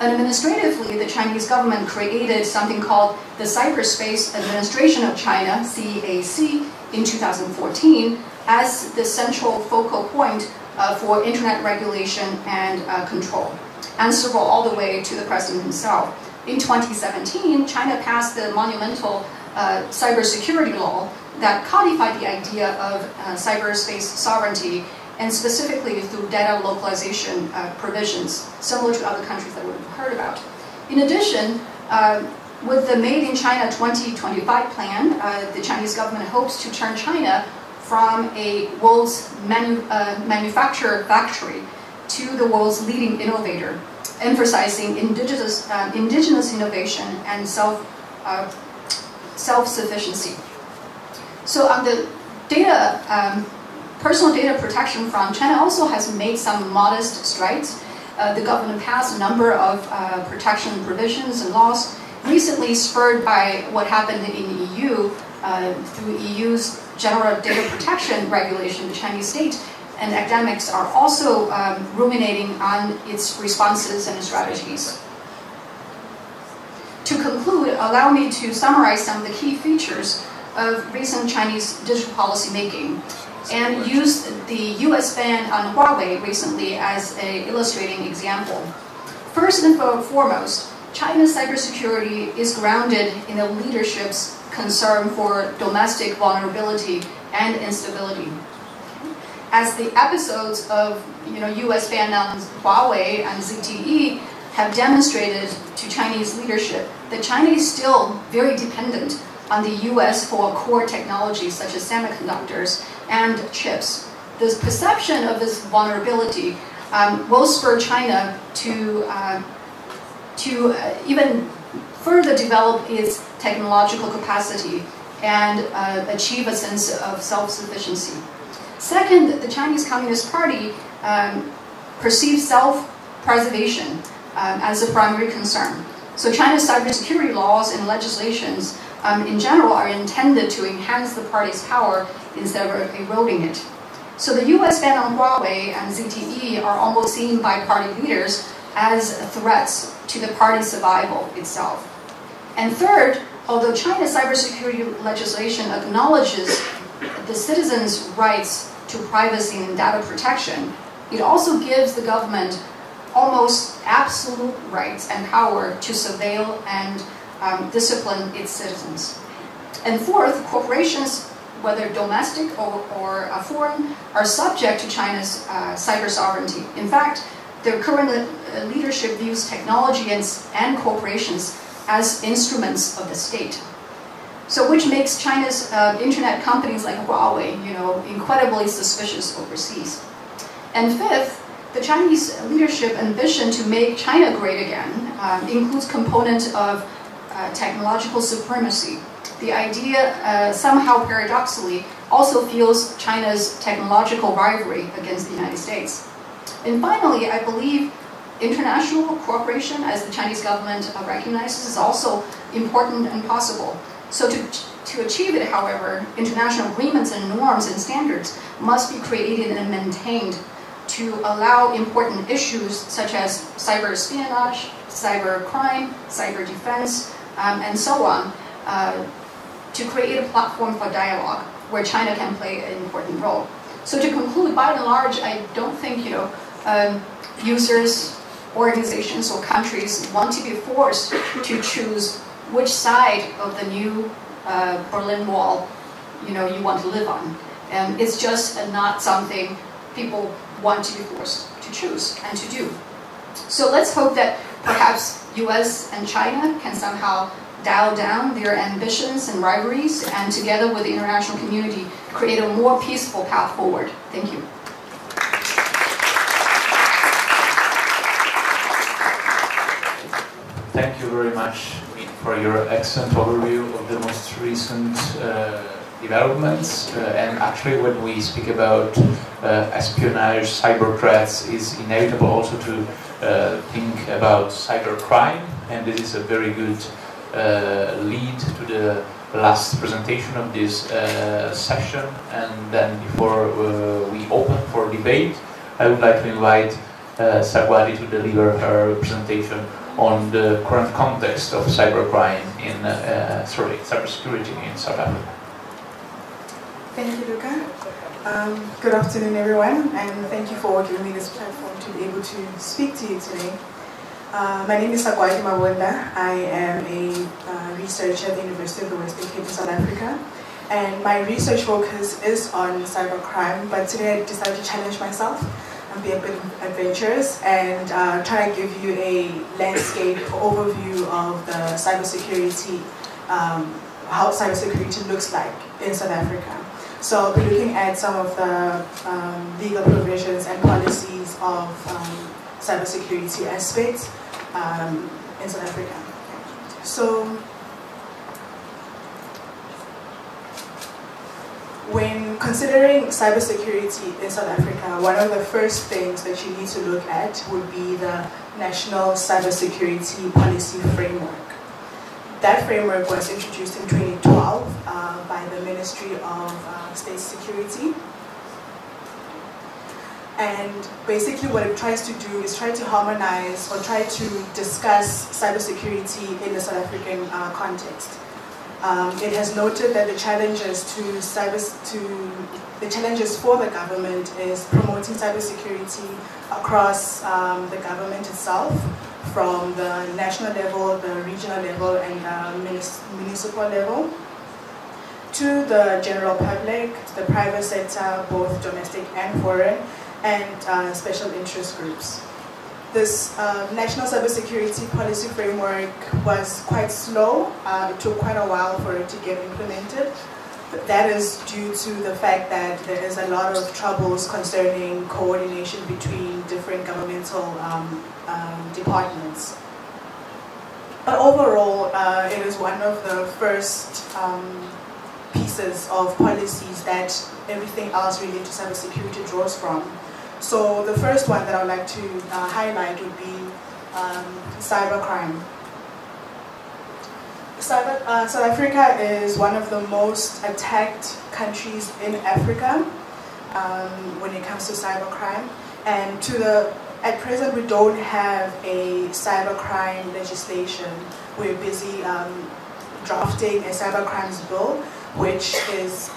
And administratively, the Chinese government created something called the Cyberspace Administration of China, CAC, in 2014 as the central focal point for internet regulation and control, answerable all the way to the president himself. In 2017, China passed the monumental cybersecurity law that codified the idea of cyberspace sovereignty, and specifically through data localization provisions, similar to other countries that we've heard about. In addition, with the Made in China 2025 plan, the Chinese government hopes to turn China from a world's manufacturer factory to the world's leading innovator, emphasizing indigenous innovation and self-sufficiency. So on the data, personal data protection front, China also has made some modest strides. The government passed a number of protection provisions and laws, recently spurred by what happened in EU through EU's General Data Protection Regulation. The Chinese state and academics are also ruminating on its responses and strategies. To conclude, allow me to summarize some of the key features of recent Chinese digital policy making, and used the US ban on Huawei recently as an illustrating example. First and foremost, China's cybersecurity is grounded in the leadership's concern for domestic vulnerability and instability. As the episodes of US ban on Huawei and ZTE have demonstrated to Chinese leadership, that China is still very dependent on the US for core technologies such as semiconductors and chips. This perception of this vulnerability will spur China to even further develop its technological capacity and achieve a sense of self-sufficiency. Second, the Chinese Communist Party perceives self-preservation as a primary concern. So China's cybersecurity laws and legislations in general are intended to enhance the party's power instead of eroding it. So the US ban on Huawei and ZTE are almost seen by party leaders as threats to the party's survival itself. And third, although China's cybersecurity legislation acknowledges the citizens' rights to privacy and data protection, it also gives the government almost absolute rights and power to surveil and discipline its citizens. And fourth, corporations, whether domestic or foreign, are subject to China's cyber sovereignty. In fact, their current leadership views technology and corporations as instruments of the state. So which makes China's internet companies like Huawei, incredibly suspicious overseas. And fifth, the Chinese leadership ambition to make China great again includes component of technological supremacy. The idea, somehow paradoxically, also fuels China's technological rivalry against the United States. And finally, I believe international cooperation, as the Chinese government recognizes, is also important and possible. So to achieve it, however, international agreements and norms and standards must be created and maintained to allow important issues such as cyber espionage, cyber crime, cyber defense, and so on, to create a platform for dialogue where China can play an important role. So to conclude, by and large, I don't think users, organizations, or countries want to be forced to choose which side of the new Berlin Wall you want to live on. And it's just not something people want to be forced to choose and to do. So let's hope that perhaps US and China can somehow dial down their ambitions and rivalries, and together with the international community, create a more peaceful path forward. Thank you. Thank you very much for your excellent overview of the most recent developments, and actually when we speak about espionage, cyber threats, is inevitable also to think about cyber crime, and this is a very good lead to the last presentation of this session, and then before we open for debate, I would like to invite Sagwadi to deliver her presentation on the current context of cybercrime in cybersecurity in South Africa. Thank you, Luca. Good afternoon, everyone, and thank you for giving me this platform to be able to speak to you today. My name is Sagwadi Mabunda. I am a researcher at the University of the Western Cape, South Africa, and my research focus is on cybercrime. But today I decided to challenge myself and be a bit adventurous and try to give you a landscape overview of the cybersecurity, how cybersecurity looks like in South Africa. So I'll be looking at some of the legal provisions and policies of cybersecurity aspects in South Africa. So when considering cybersecurity in South Africa, one of the first things that you need to look at would be the National Cybersecurity Policy Framework. That framework was introduced in 2012 by the Ministry of State Security. And basically what it tries to do is try to harmonize or try to discuss cybersecurity in the South African context. It has noted that the challenges for the government is promoting cybersecurity across the government itself, from the national level, the regional level, and the municipal level, to the general public, the private sector, both domestic and foreign, and special interest groups. This National Cybersecurity Policy Framework was quite slow. It took quite a while for it to get implemented. But that is due to the fact that there is a lot of troubles concerning coordination between different governmental departments. But overall, it is one of the first pieces of policies that everything else related to cybersecurity draws from. So the first one that I would like to highlight would be cybercrime. South Africa is one of the most attacked countries in Africa when it comes to cybercrime. And at present, we don't have a cybercrime legislation. We're busy drafting a cybercrimes bill, which is,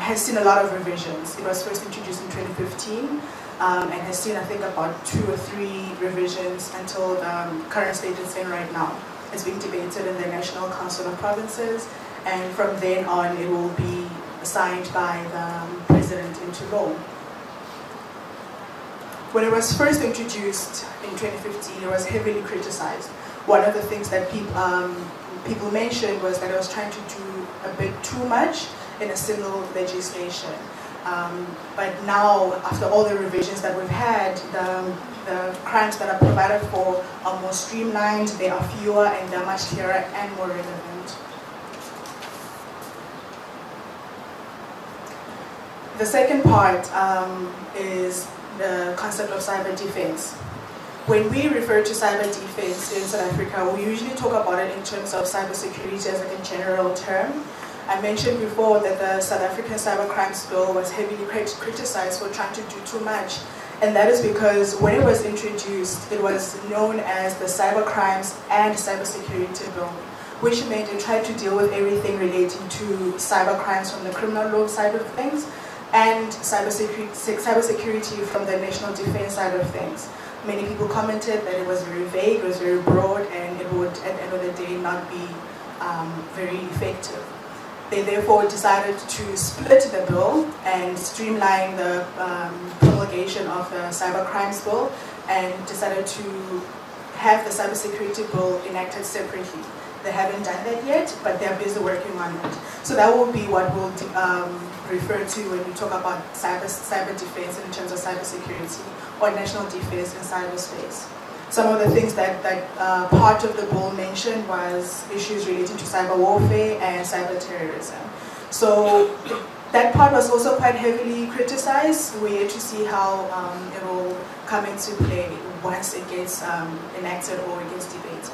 has seen a lot of revisions. It was first introduced in 2015. And has seen, I think, about 2 or 3 revisions until the current stage it's in right now. It's being debated in the National Council of Provinces, and from then on it will be signed by the President into law. When it was first introduced in 2015, it was heavily criticized. One of the things that people mentioned was that it was trying to do a bit too much in a single legislation. But now, after all the revisions that we've had, the crimes that are provided for are more streamlined, they are fewer, and they're much clearer and more relevant. The second part is the concept of cyber defense. When we refer to cyber defense in South Africa, we usually talk about it in terms of cybersecurity as like a general term. I mentioned before that the South African Cybercrimes Bill was heavily criticized for trying to do too much. And that is because when it was introduced, it was known as the Cybercrimes and Cybersecurity Bill, which meant it tried to deal with everything relating to cybercrimes from the criminal law side of things and cybersecurity from the national defense side of things. Many people commented that it was very vague, it was very broad, and it would, at the end of the day, not be very effective. They therefore decided to split the bill and streamline the promulgation of the cybercrimes bill, and decided to have the cybersecurity bill enacted separately. They haven't done that yet, but they're busy working on it. So that will be what we'll refer to when we talk about cyber defense in terms of cybersecurity, or national defense in cyberspace. Some of the things that part of the bill mentioned was issues relating to cyber warfare and cyber terrorism. So that part was also quite heavily criticized. We're yet to see how it will come into play once it gets enacted or it gets debated.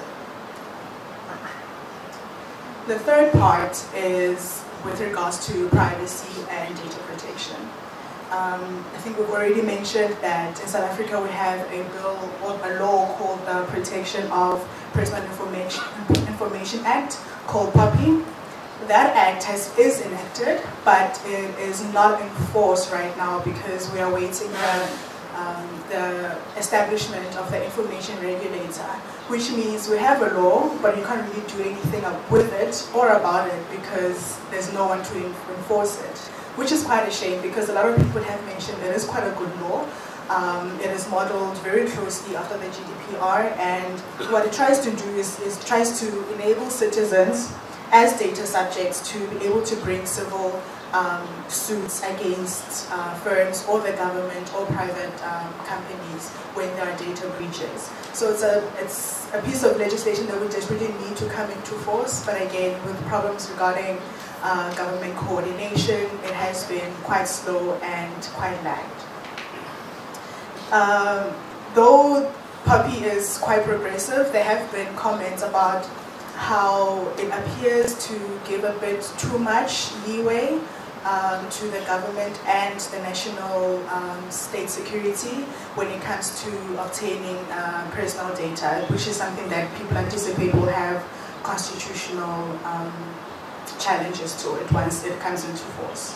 The third part is with regards to privacy and data protection. I think we've already mentioned that in South Africa we have a bill or a law called the Protection of Personal Information Act, called POPI. That act is enacted, but it is not enforced right now because we are waiting for the establishment of the information regulator, which means we have a law, but you can't really do anything with it or about it because there's no one to enforce it. Which is quite a shame because a lot of people have mentioned that it's quite a good law. It is modeled very closely after the GDPR, and what it tries to do is tries to enable citizens as data subjects to be able to bring civil suits against firms or the government or private companies when there are data breaches. So it's a piece of legislation that we desperately need to come into force, but again, with problems regarding government coordination, it has been quite slow and quite lagged. Though POPI is quite progressive, there have been comments about how it appears to give a bit too much leeway to the government and the national state security when it comes to obtaining personal data, which is something that people anticipate will have constitutional challenges to it once it comes into force.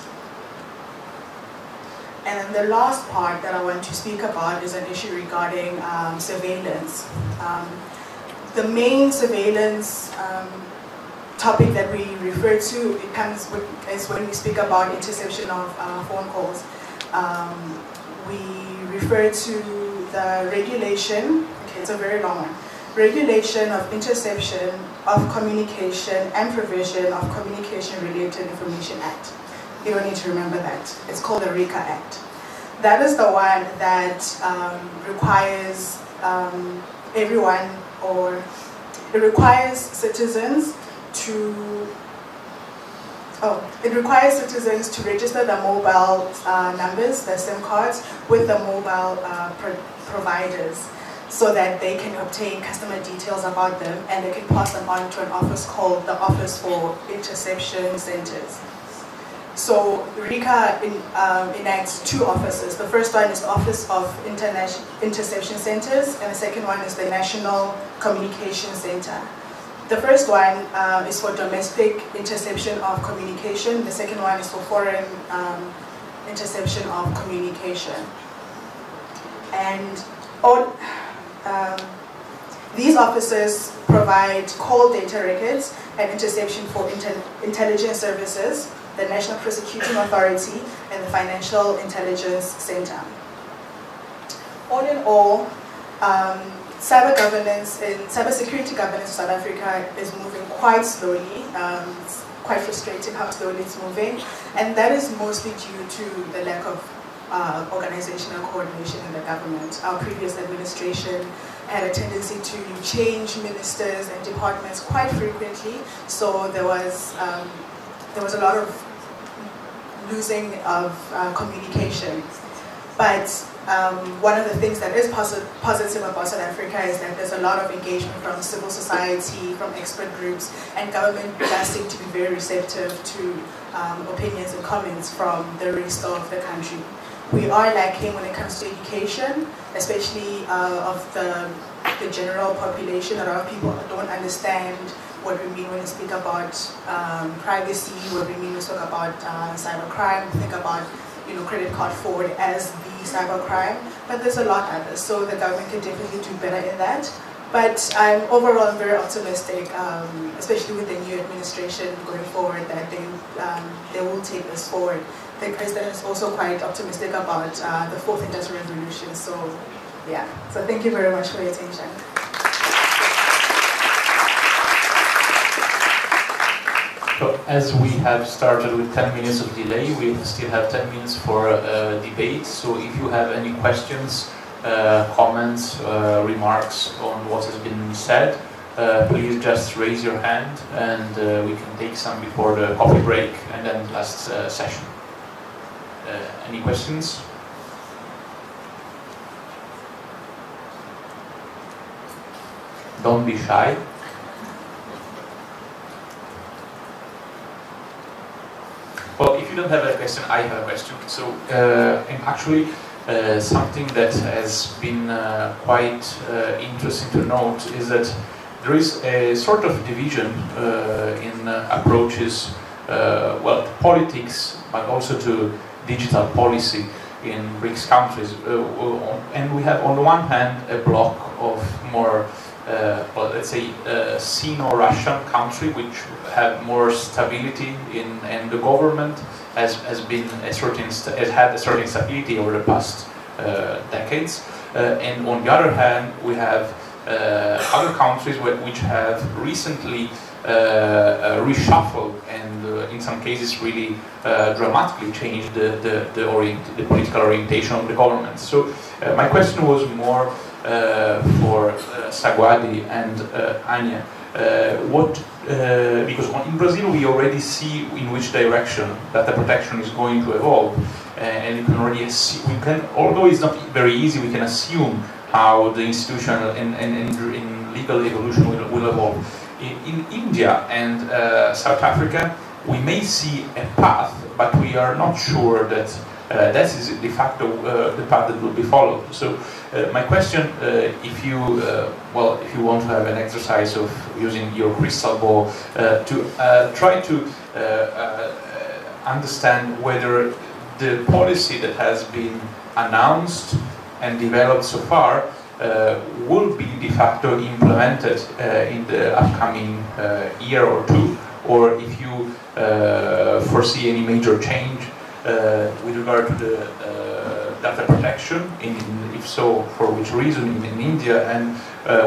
And then the last part that I want to speak about is an issue regarding surveillance. The main surveillance topic that we refer to is when we speak about interception of phone calls. We refer to the regulation, okay, it's a very long one, regulation of interception of communication and provision of communication-related information act. You don't need to remember that. It's called the RICA Act. That is the one that requires everyone, or it requires citizens to register their mobile numbers, their SIM cards, with the mobile providers, so that they can obtain customer details about them and they can pass them on to an office called the Office for Interception Centers. So RICA enacts two offices. The first one is the Office of Interception Centers, and the second one is the National Communication Center. The first one is for domestic interception of communication. The second one is for foreign interception of communication. And all, these officers provide call data records and interception for intelligence services, the National Prosecuting Authority, and the Financial Intelligence Center. All in all, cybersecurity governance in South Africa is moving quite slowly. It's quite frustrating how slowly it's moving, and that is mostly due to the lack of organizational coordination in the government. Our previous administration had a tendency to change ministers and departments quite frequently, so there was a lot of losing of communication. But one of the things that is positive about South Africa is that there's a lot of engagement from civil society, from expert groups, and government does seem to be very receptive to opinions and comments from the rest of the country. We are lacking when it comes to education, especially of the general population. A lot of people don't understand what we mean when we speak about privacy, what we mean when we talk about cybercrime, think about, you know, credit card fraud as the cybercrime, but there's a lot others, so the government can definitely do better in that. But overall I'm very optimistic, especially with the new administration going forward, that they will take this forward. The president is also quite optimistic about the fourth industrial revolution, so yeah. So thank you very much for your attention. So as we have started with 10 minutes of delay, we still have 10 minutes for debate. So if you have any questions, comments, remarks on what has been said, please just raise your hand, and we can take some before the coffee break and then last session. Any questions? Don't be shy. you don't have a question, I have a question. So, and actually, something that has been quite interesting to note is that there is a sort of division in approaches, well, to politics, but also to digital policy in BRICS countries. And we have, on the one hand, a block of more, well, let's say, Sino-Russian country, which have more stability in, and the government has had a certain stability over the past decades. And on the other hand, we have other countries which have recently reshuffled and in some cases really dramatically changed the political orientation of the government. So my question was more for Sagwadi and Anja. Because in Brazil we already see in which direction data protection is going to evolve, and you can already see, although it's not very easy, we can assume how the institutional and legal evolution will evolve. In India and South Africa, we may see a path, but we are not sure that that is de facto the path that will be followed. So, my question, if you well, if you want to have an exercise of using your crystal ball to try to understand whether the policy that has been announced and developed so far will be de facto implemented in the upcoming year or two, or if you foresee any major change with regard to the data protection, if so, for which reason in India, and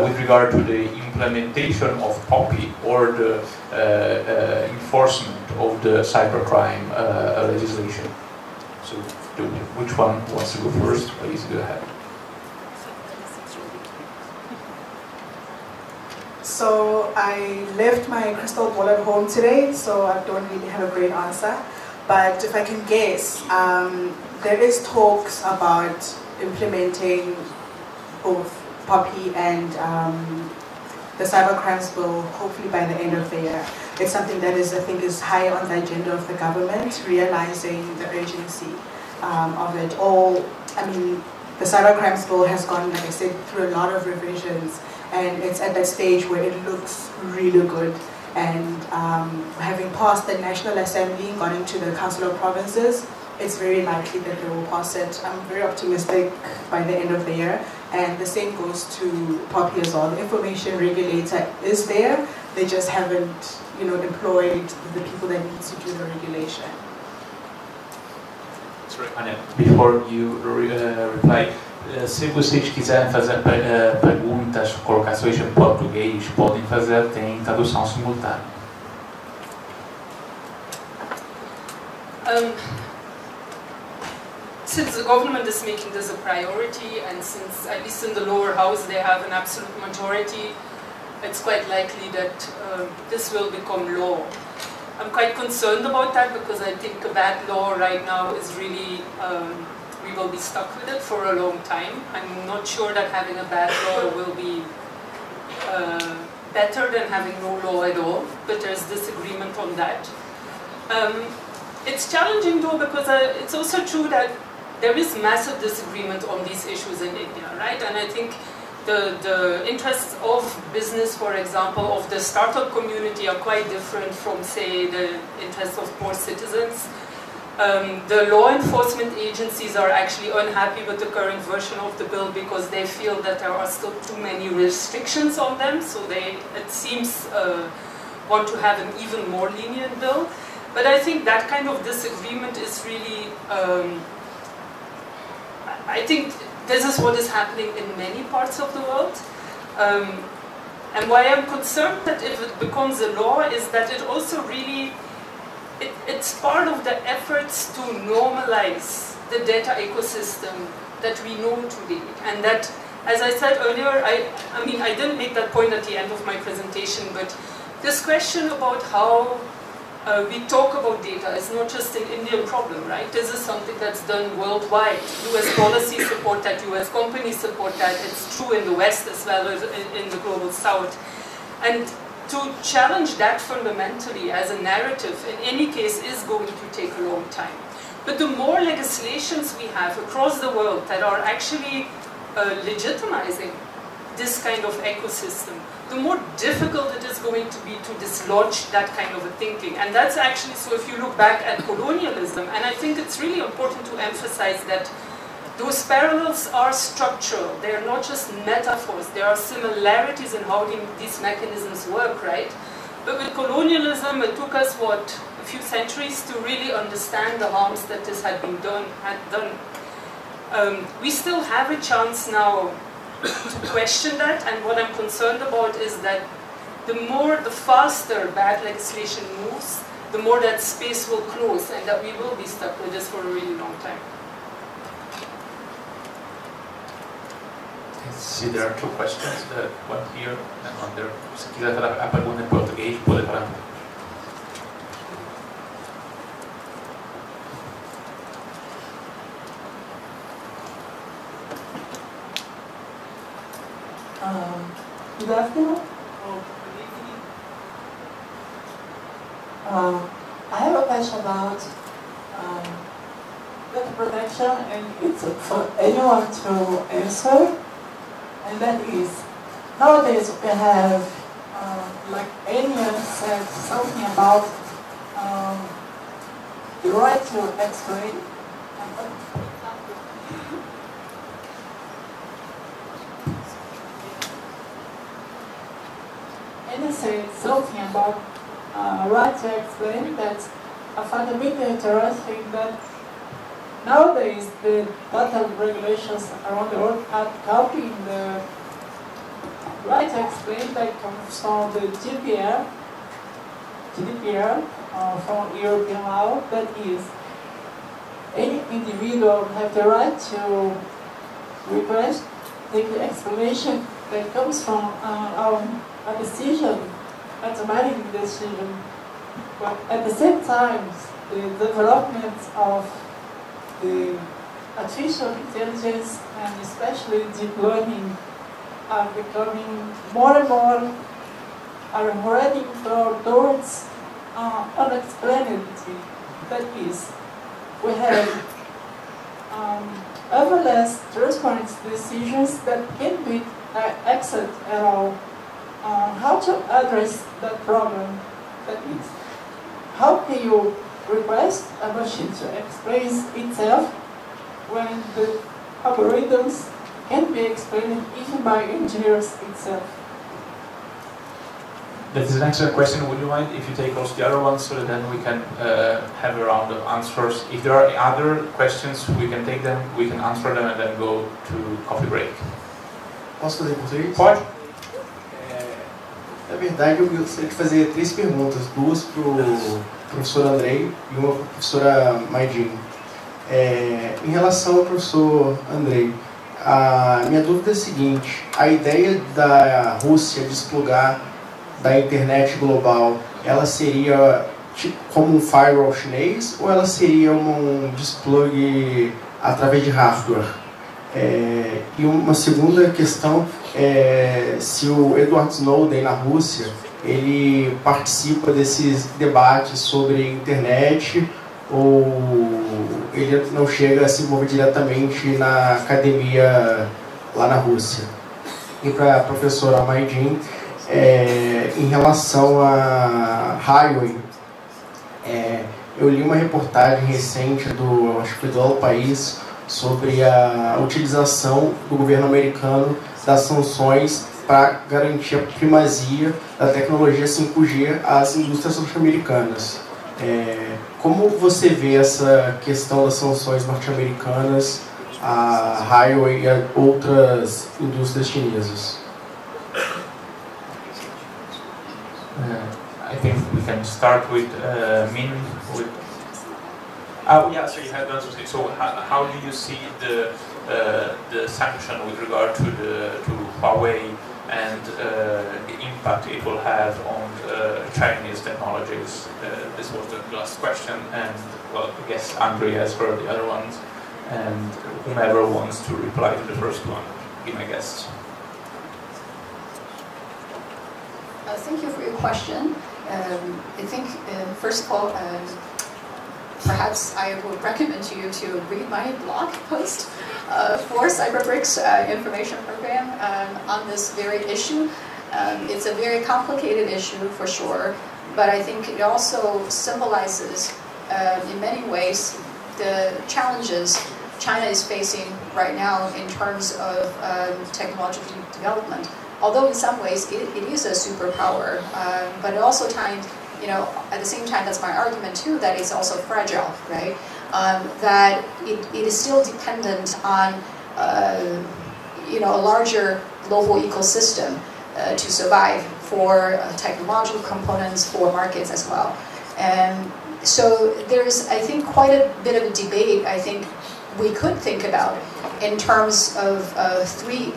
with regard to the implementation of POPI or the enforcement of the cybercrime legislation. So, which one wants to go first? Please go ahead. So I left my crystal ball at home today, so I don't really have a great answer. But if I can guess, there is talks about implementing both POPI and the cybercrimes bill, hopefully by the end of the year. It's something that is, I think, is high on the agenda of the government, realizing the urgency of it all. I mean, the cybercrimes bill has gone, like I said, through a lot of revisions, and it's at that stage where it looks really good. And having passed the National Assembly, gone into the Council of Provinces, it's very likely that they will pass it. I'm very optimistic by the end of the year. And the same goes to POPI as well. The information regulator is there. They just haven't, you know, employed the people that need to do the regulation. Before you reply, se vocês quiserem fazer perguntas, colocações em português, podem fazer, tem tradução simultânea. Since the government is making this a priority, and since, at least in the lower house, they have an absolute majority, it's quite likely that this will become law. I'm quite concerned about that because I think a bad law right now is really, we will be stuck with it for a long time. I'm not sure that having a bad law will be better than having no law at all, but there's disagreement on that. It's challenging though, because it's also true that there is massive disagreement on these issues in India, right? And I think the interests of business, for example, of the startup community are quite different from, say, the interests of poor citizens. The law enforcement agencies are actually unhappy with the current version of the bill because they feel that there are still too many restrictions on them, so they, it seems, want to have an even more lenient bill. But I think that kind of disagreement is really, I think this is what is happening in many parts of the world. And why I'm concerned that if it becomes a law is that it also really, it's part of the efforts to normalize the data ecosystem that we know today. And that, as I said earlier, I mean, I didn't make that point at the end of my presentation, but this question about how we talk about data is not just an Indian problem, right? This is something that's done worldwide. US policies support that, US companies support that. It's true in the West as well as in the global South. And to challenge that fundamentally as a narrative, in any case, is going to take a long time. But the more legislations we have across the world that are actually legitimizing this kind of ecosystem, the more difficult it is going to be to dislodge that kind of a thinking. And that's actually, so if you look back at colonialism, and I think it's really important to emphasize that those parallels are structural. They're not just metaphors. There are similarities in how these mechanisms work, right? But with colonialism, it took us, what, a few centuries to really understand the harms that this had been done. We still have a chance now to question that, and what I'm concerned about is that the faster bad legislation moves, the more that space will close, and that we will be stuck with this for a really long time. See, there are two questions, one here and one there. Se quiser falar a pergunta em português, pode falar. Good afternoon. Oh, good evening. I have a question about data protection, and it's for anyone to answer. And that is, nowadays we have, like Anja said, something about the right to explain. Anja said something about right to explain that I find it really interesting that nowadays, the data regulations around the world are copying the right to explain that comes from the GDPR from European law. That is, any individual has the right to request the explanation that comes from a decision, automatic decision. But at the same time, the development of the artificial intelligence and especially deep learning are becoming more and more are heading towards unexplainability. That is, we have ever less transparent decisions that can't be accepted at all. How to address that problem? That is, how can you request a machine to explain itself when the algorithms can be explained even by engineers itself? That is an excellent question. Would you mind if you take also the other ones so that then we can have a round of answers? If there are other questions, we can take them, we can answer them, and then go to coffee break. Posso fazer em português? Pode. Na verdade, eu gostaria de fazer três perguntas, duas para o professor Andrey e uma para a professora Maidin. Em relação ao professor Andrey, a minha dúvida é a seguinte: a ideia da Rússia desplugar da internet global, ela seria tipo, como um firewall chinês, ou ela seria um desplug através de hardware? E uma segunda questão é se o Edward Snowden na Rússia ele participa desses debates sobre internet ou ele não chega a se envolver diretamente na academia lá na Rússia. E para a professora Maidin, em relação a Huawei, eu li uma reportagem recente do, acho que do El País, sobre a utilização do governo americano das sanções para garantir a primazia da tecnologia 5G às indústrias norte-americanas. Como você vê essa questão das sanções norte-americanas à Huawei e a outras indústrias chinesas? I think we can start with Min. Oh yeah, so you had done something. So how do you see the sanction with regard to Huawei and the impact it will have on Chinese technologies? This was the last question, and well, I guess Andrey has heard the other ones, and whomever wants to reply to the first one, be my guest. Thank you for your question. I think, first of all, perhaps I would recommend to you to read my blog post for CyberBRICS information program on this very issue. It's a very complicated issue for sure, but I think it also symbolizes in many ways the challenges China is facing right now in terms of technological development. Although in some ways it is a superpower, but it also times, you know, at the same time, that's my argument too, that it's also fragile, right? That it is still dependent on, you know, a larger global ecosystem to survive for technological components, for markets as well. And so there's, I think, quite a bit of a debate, I think, we could think about in terms of three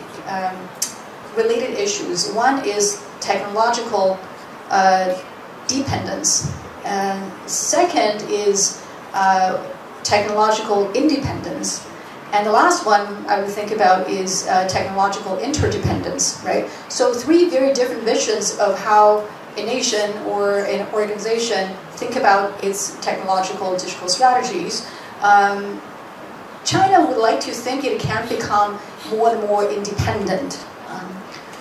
related issues. One is technological dependence. And second is technological independence. And the last one I would think about is technological interdependence, right? So three very different visions of how a nation or an organization think about its technological digital strategies. China would like to think it can become more and more independent.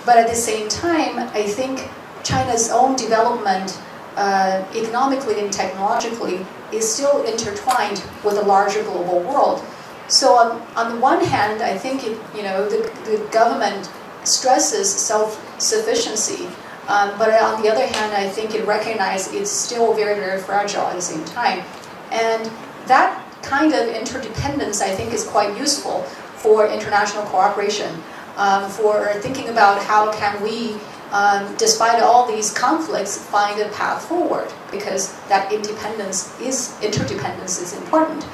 But at the same time, I think China's own development economically and technologically is still intertwined with a larger global world. So on the one hand, I think it, you know, the government stresses self-sufficiency, but on the other hand, I think it recognizes it's still very, very fragile at the same time. And that kind of interdependence, I think, is quite useful for international cooperation, for thinking about how can we, despite all these conflicts, find a path forward, because that interdependence is important.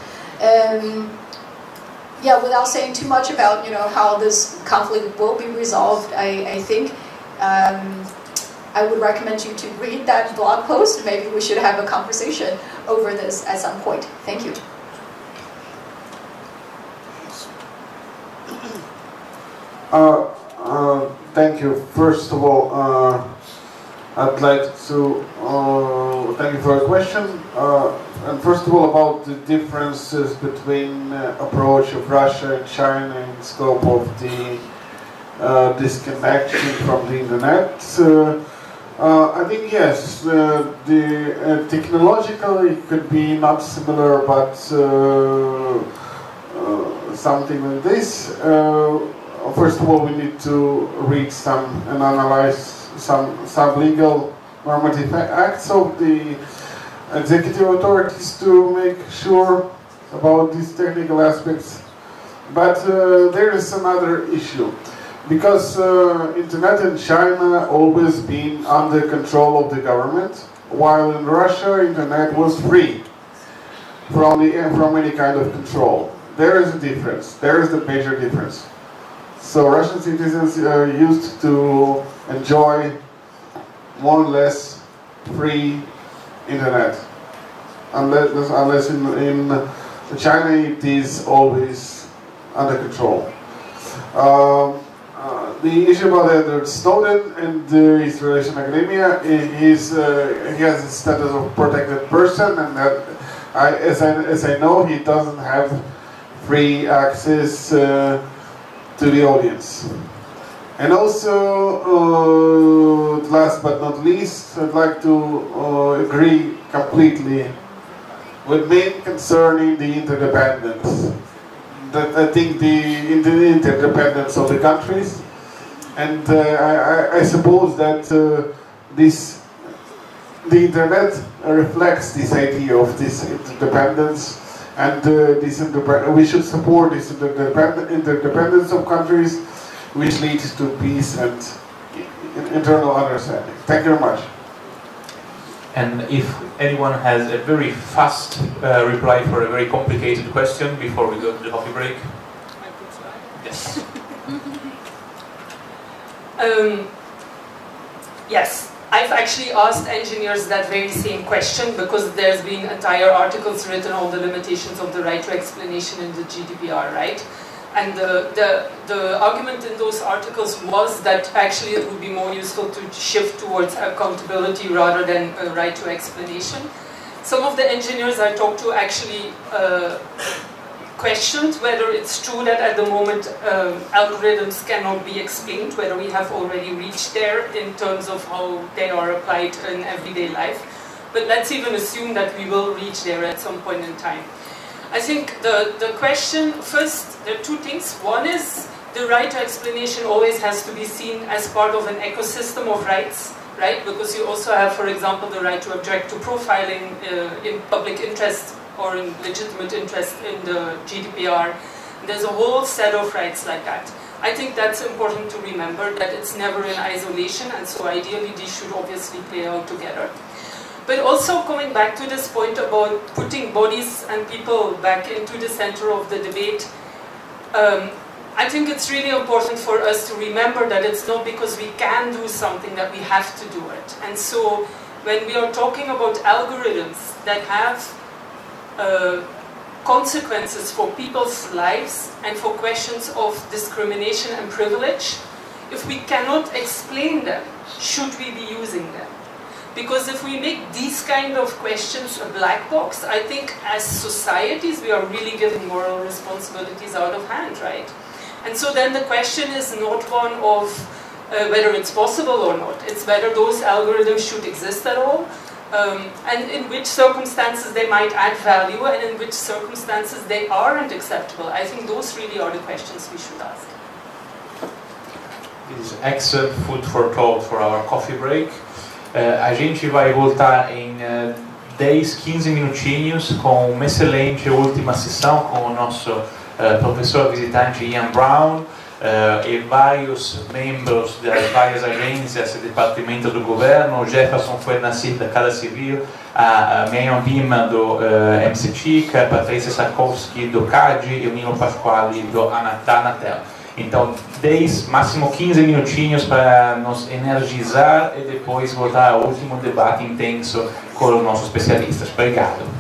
Yeah, without saying too much about, you know, how this conflict will be resolved, I think I would recommend you to read that blog post. Maybe we should have a conversation over this at some point. Thank you. Thank you. First of all, I'd like to thank you for your question. And first of all, about the differences between approach of Russia and China in scope of the disconnection from the internet. I think yes, the technologically it could be not similar, but something like this. First of all, we need to read some and analyze some legal normative acts of the executive authorities to make sure about these technical aspects. But there is another issue, because internet in China always been under control of the government, while in Russia internet was free from any kind of control. There is a difference. There is the major difference. So Russian citizens are used to enjoy more or less free internet, unless in China it is always under control. The issue about Edward Snowden and his relation to academia is he has the status of protected person, and that as I know, he doesn't have free access to the audience. And also, last but not least, I'd like to agree completely with Min concerning the interdependence. That I think the interdependence of the countries, and I suppose that the internet reflects this idea of this interdependence. And we should support this interdependence of countries, which leads to peace and internal understanding. Thank you very much. And if anyone has a very fast reply for a very complicated question before we go to the coffee break. I could try. Yes. Yes. I've actually asked engineers that very same question, because there's been entire articles written on the limitations of the right to explanation in the GDPR, right? And the argument in those articles was that actually it would be more useful to shift towards accountability rather than a right to explanation. Some of the engineers I talked to actually questioned whether it's true that at the moment algorithms cannot be explained, whether we have already reached there in terms of how they are applied in everyday life. But let's even assume that we will reach there at some point in time. I think the question, first, there are two things. One is the right to explanation always has to be seen as part of an ecosystem of rights, right? Because you also have, for example, the right to object to profiling in public interest or in legitimate interest in the GDPR. There's a whole set of rights like that. I think that's important to remember, that it's never in isolation, and so ideally these should obviously play out together. But also coming back to this point about putting bodies and people back into the center of the debate, I think it's really important for us to remember that it's not because we can do something that we have to do it. And so when we are talking about algorithms that have consequences for people's lives and for questions of discrimination and privilege, if we cannot explain them, should we be using them? Because if we make these kind of questions a black box, I think as societies we are really giving moral responsibilities out of hand, right? And so then the question is not one of whether it's possible or not. It's whether those algorithms should exist at all, and in which circumstances they might add value and in which circumstances they aren't acceptable. I think those really are the questions we should ask. This is excellent food for thought for our coffee break. A gente vai voltar em 10, 15 minutinhos com uma excelente última sessão com o nosso professor visitante Ian Brown e vários membros das várias agências e departamentos do governo. O Jefferson foi nascido da Casa Civil, a Miriam Bima do MCTIC, a Patrícia Sarkowski do CAD e o Nilo Pasquale do Anatel. Então, 10, máximo 15 minutinhos para nos energizar e depois voltar ao último debate intenso com os nossos especialistas. Obrigado.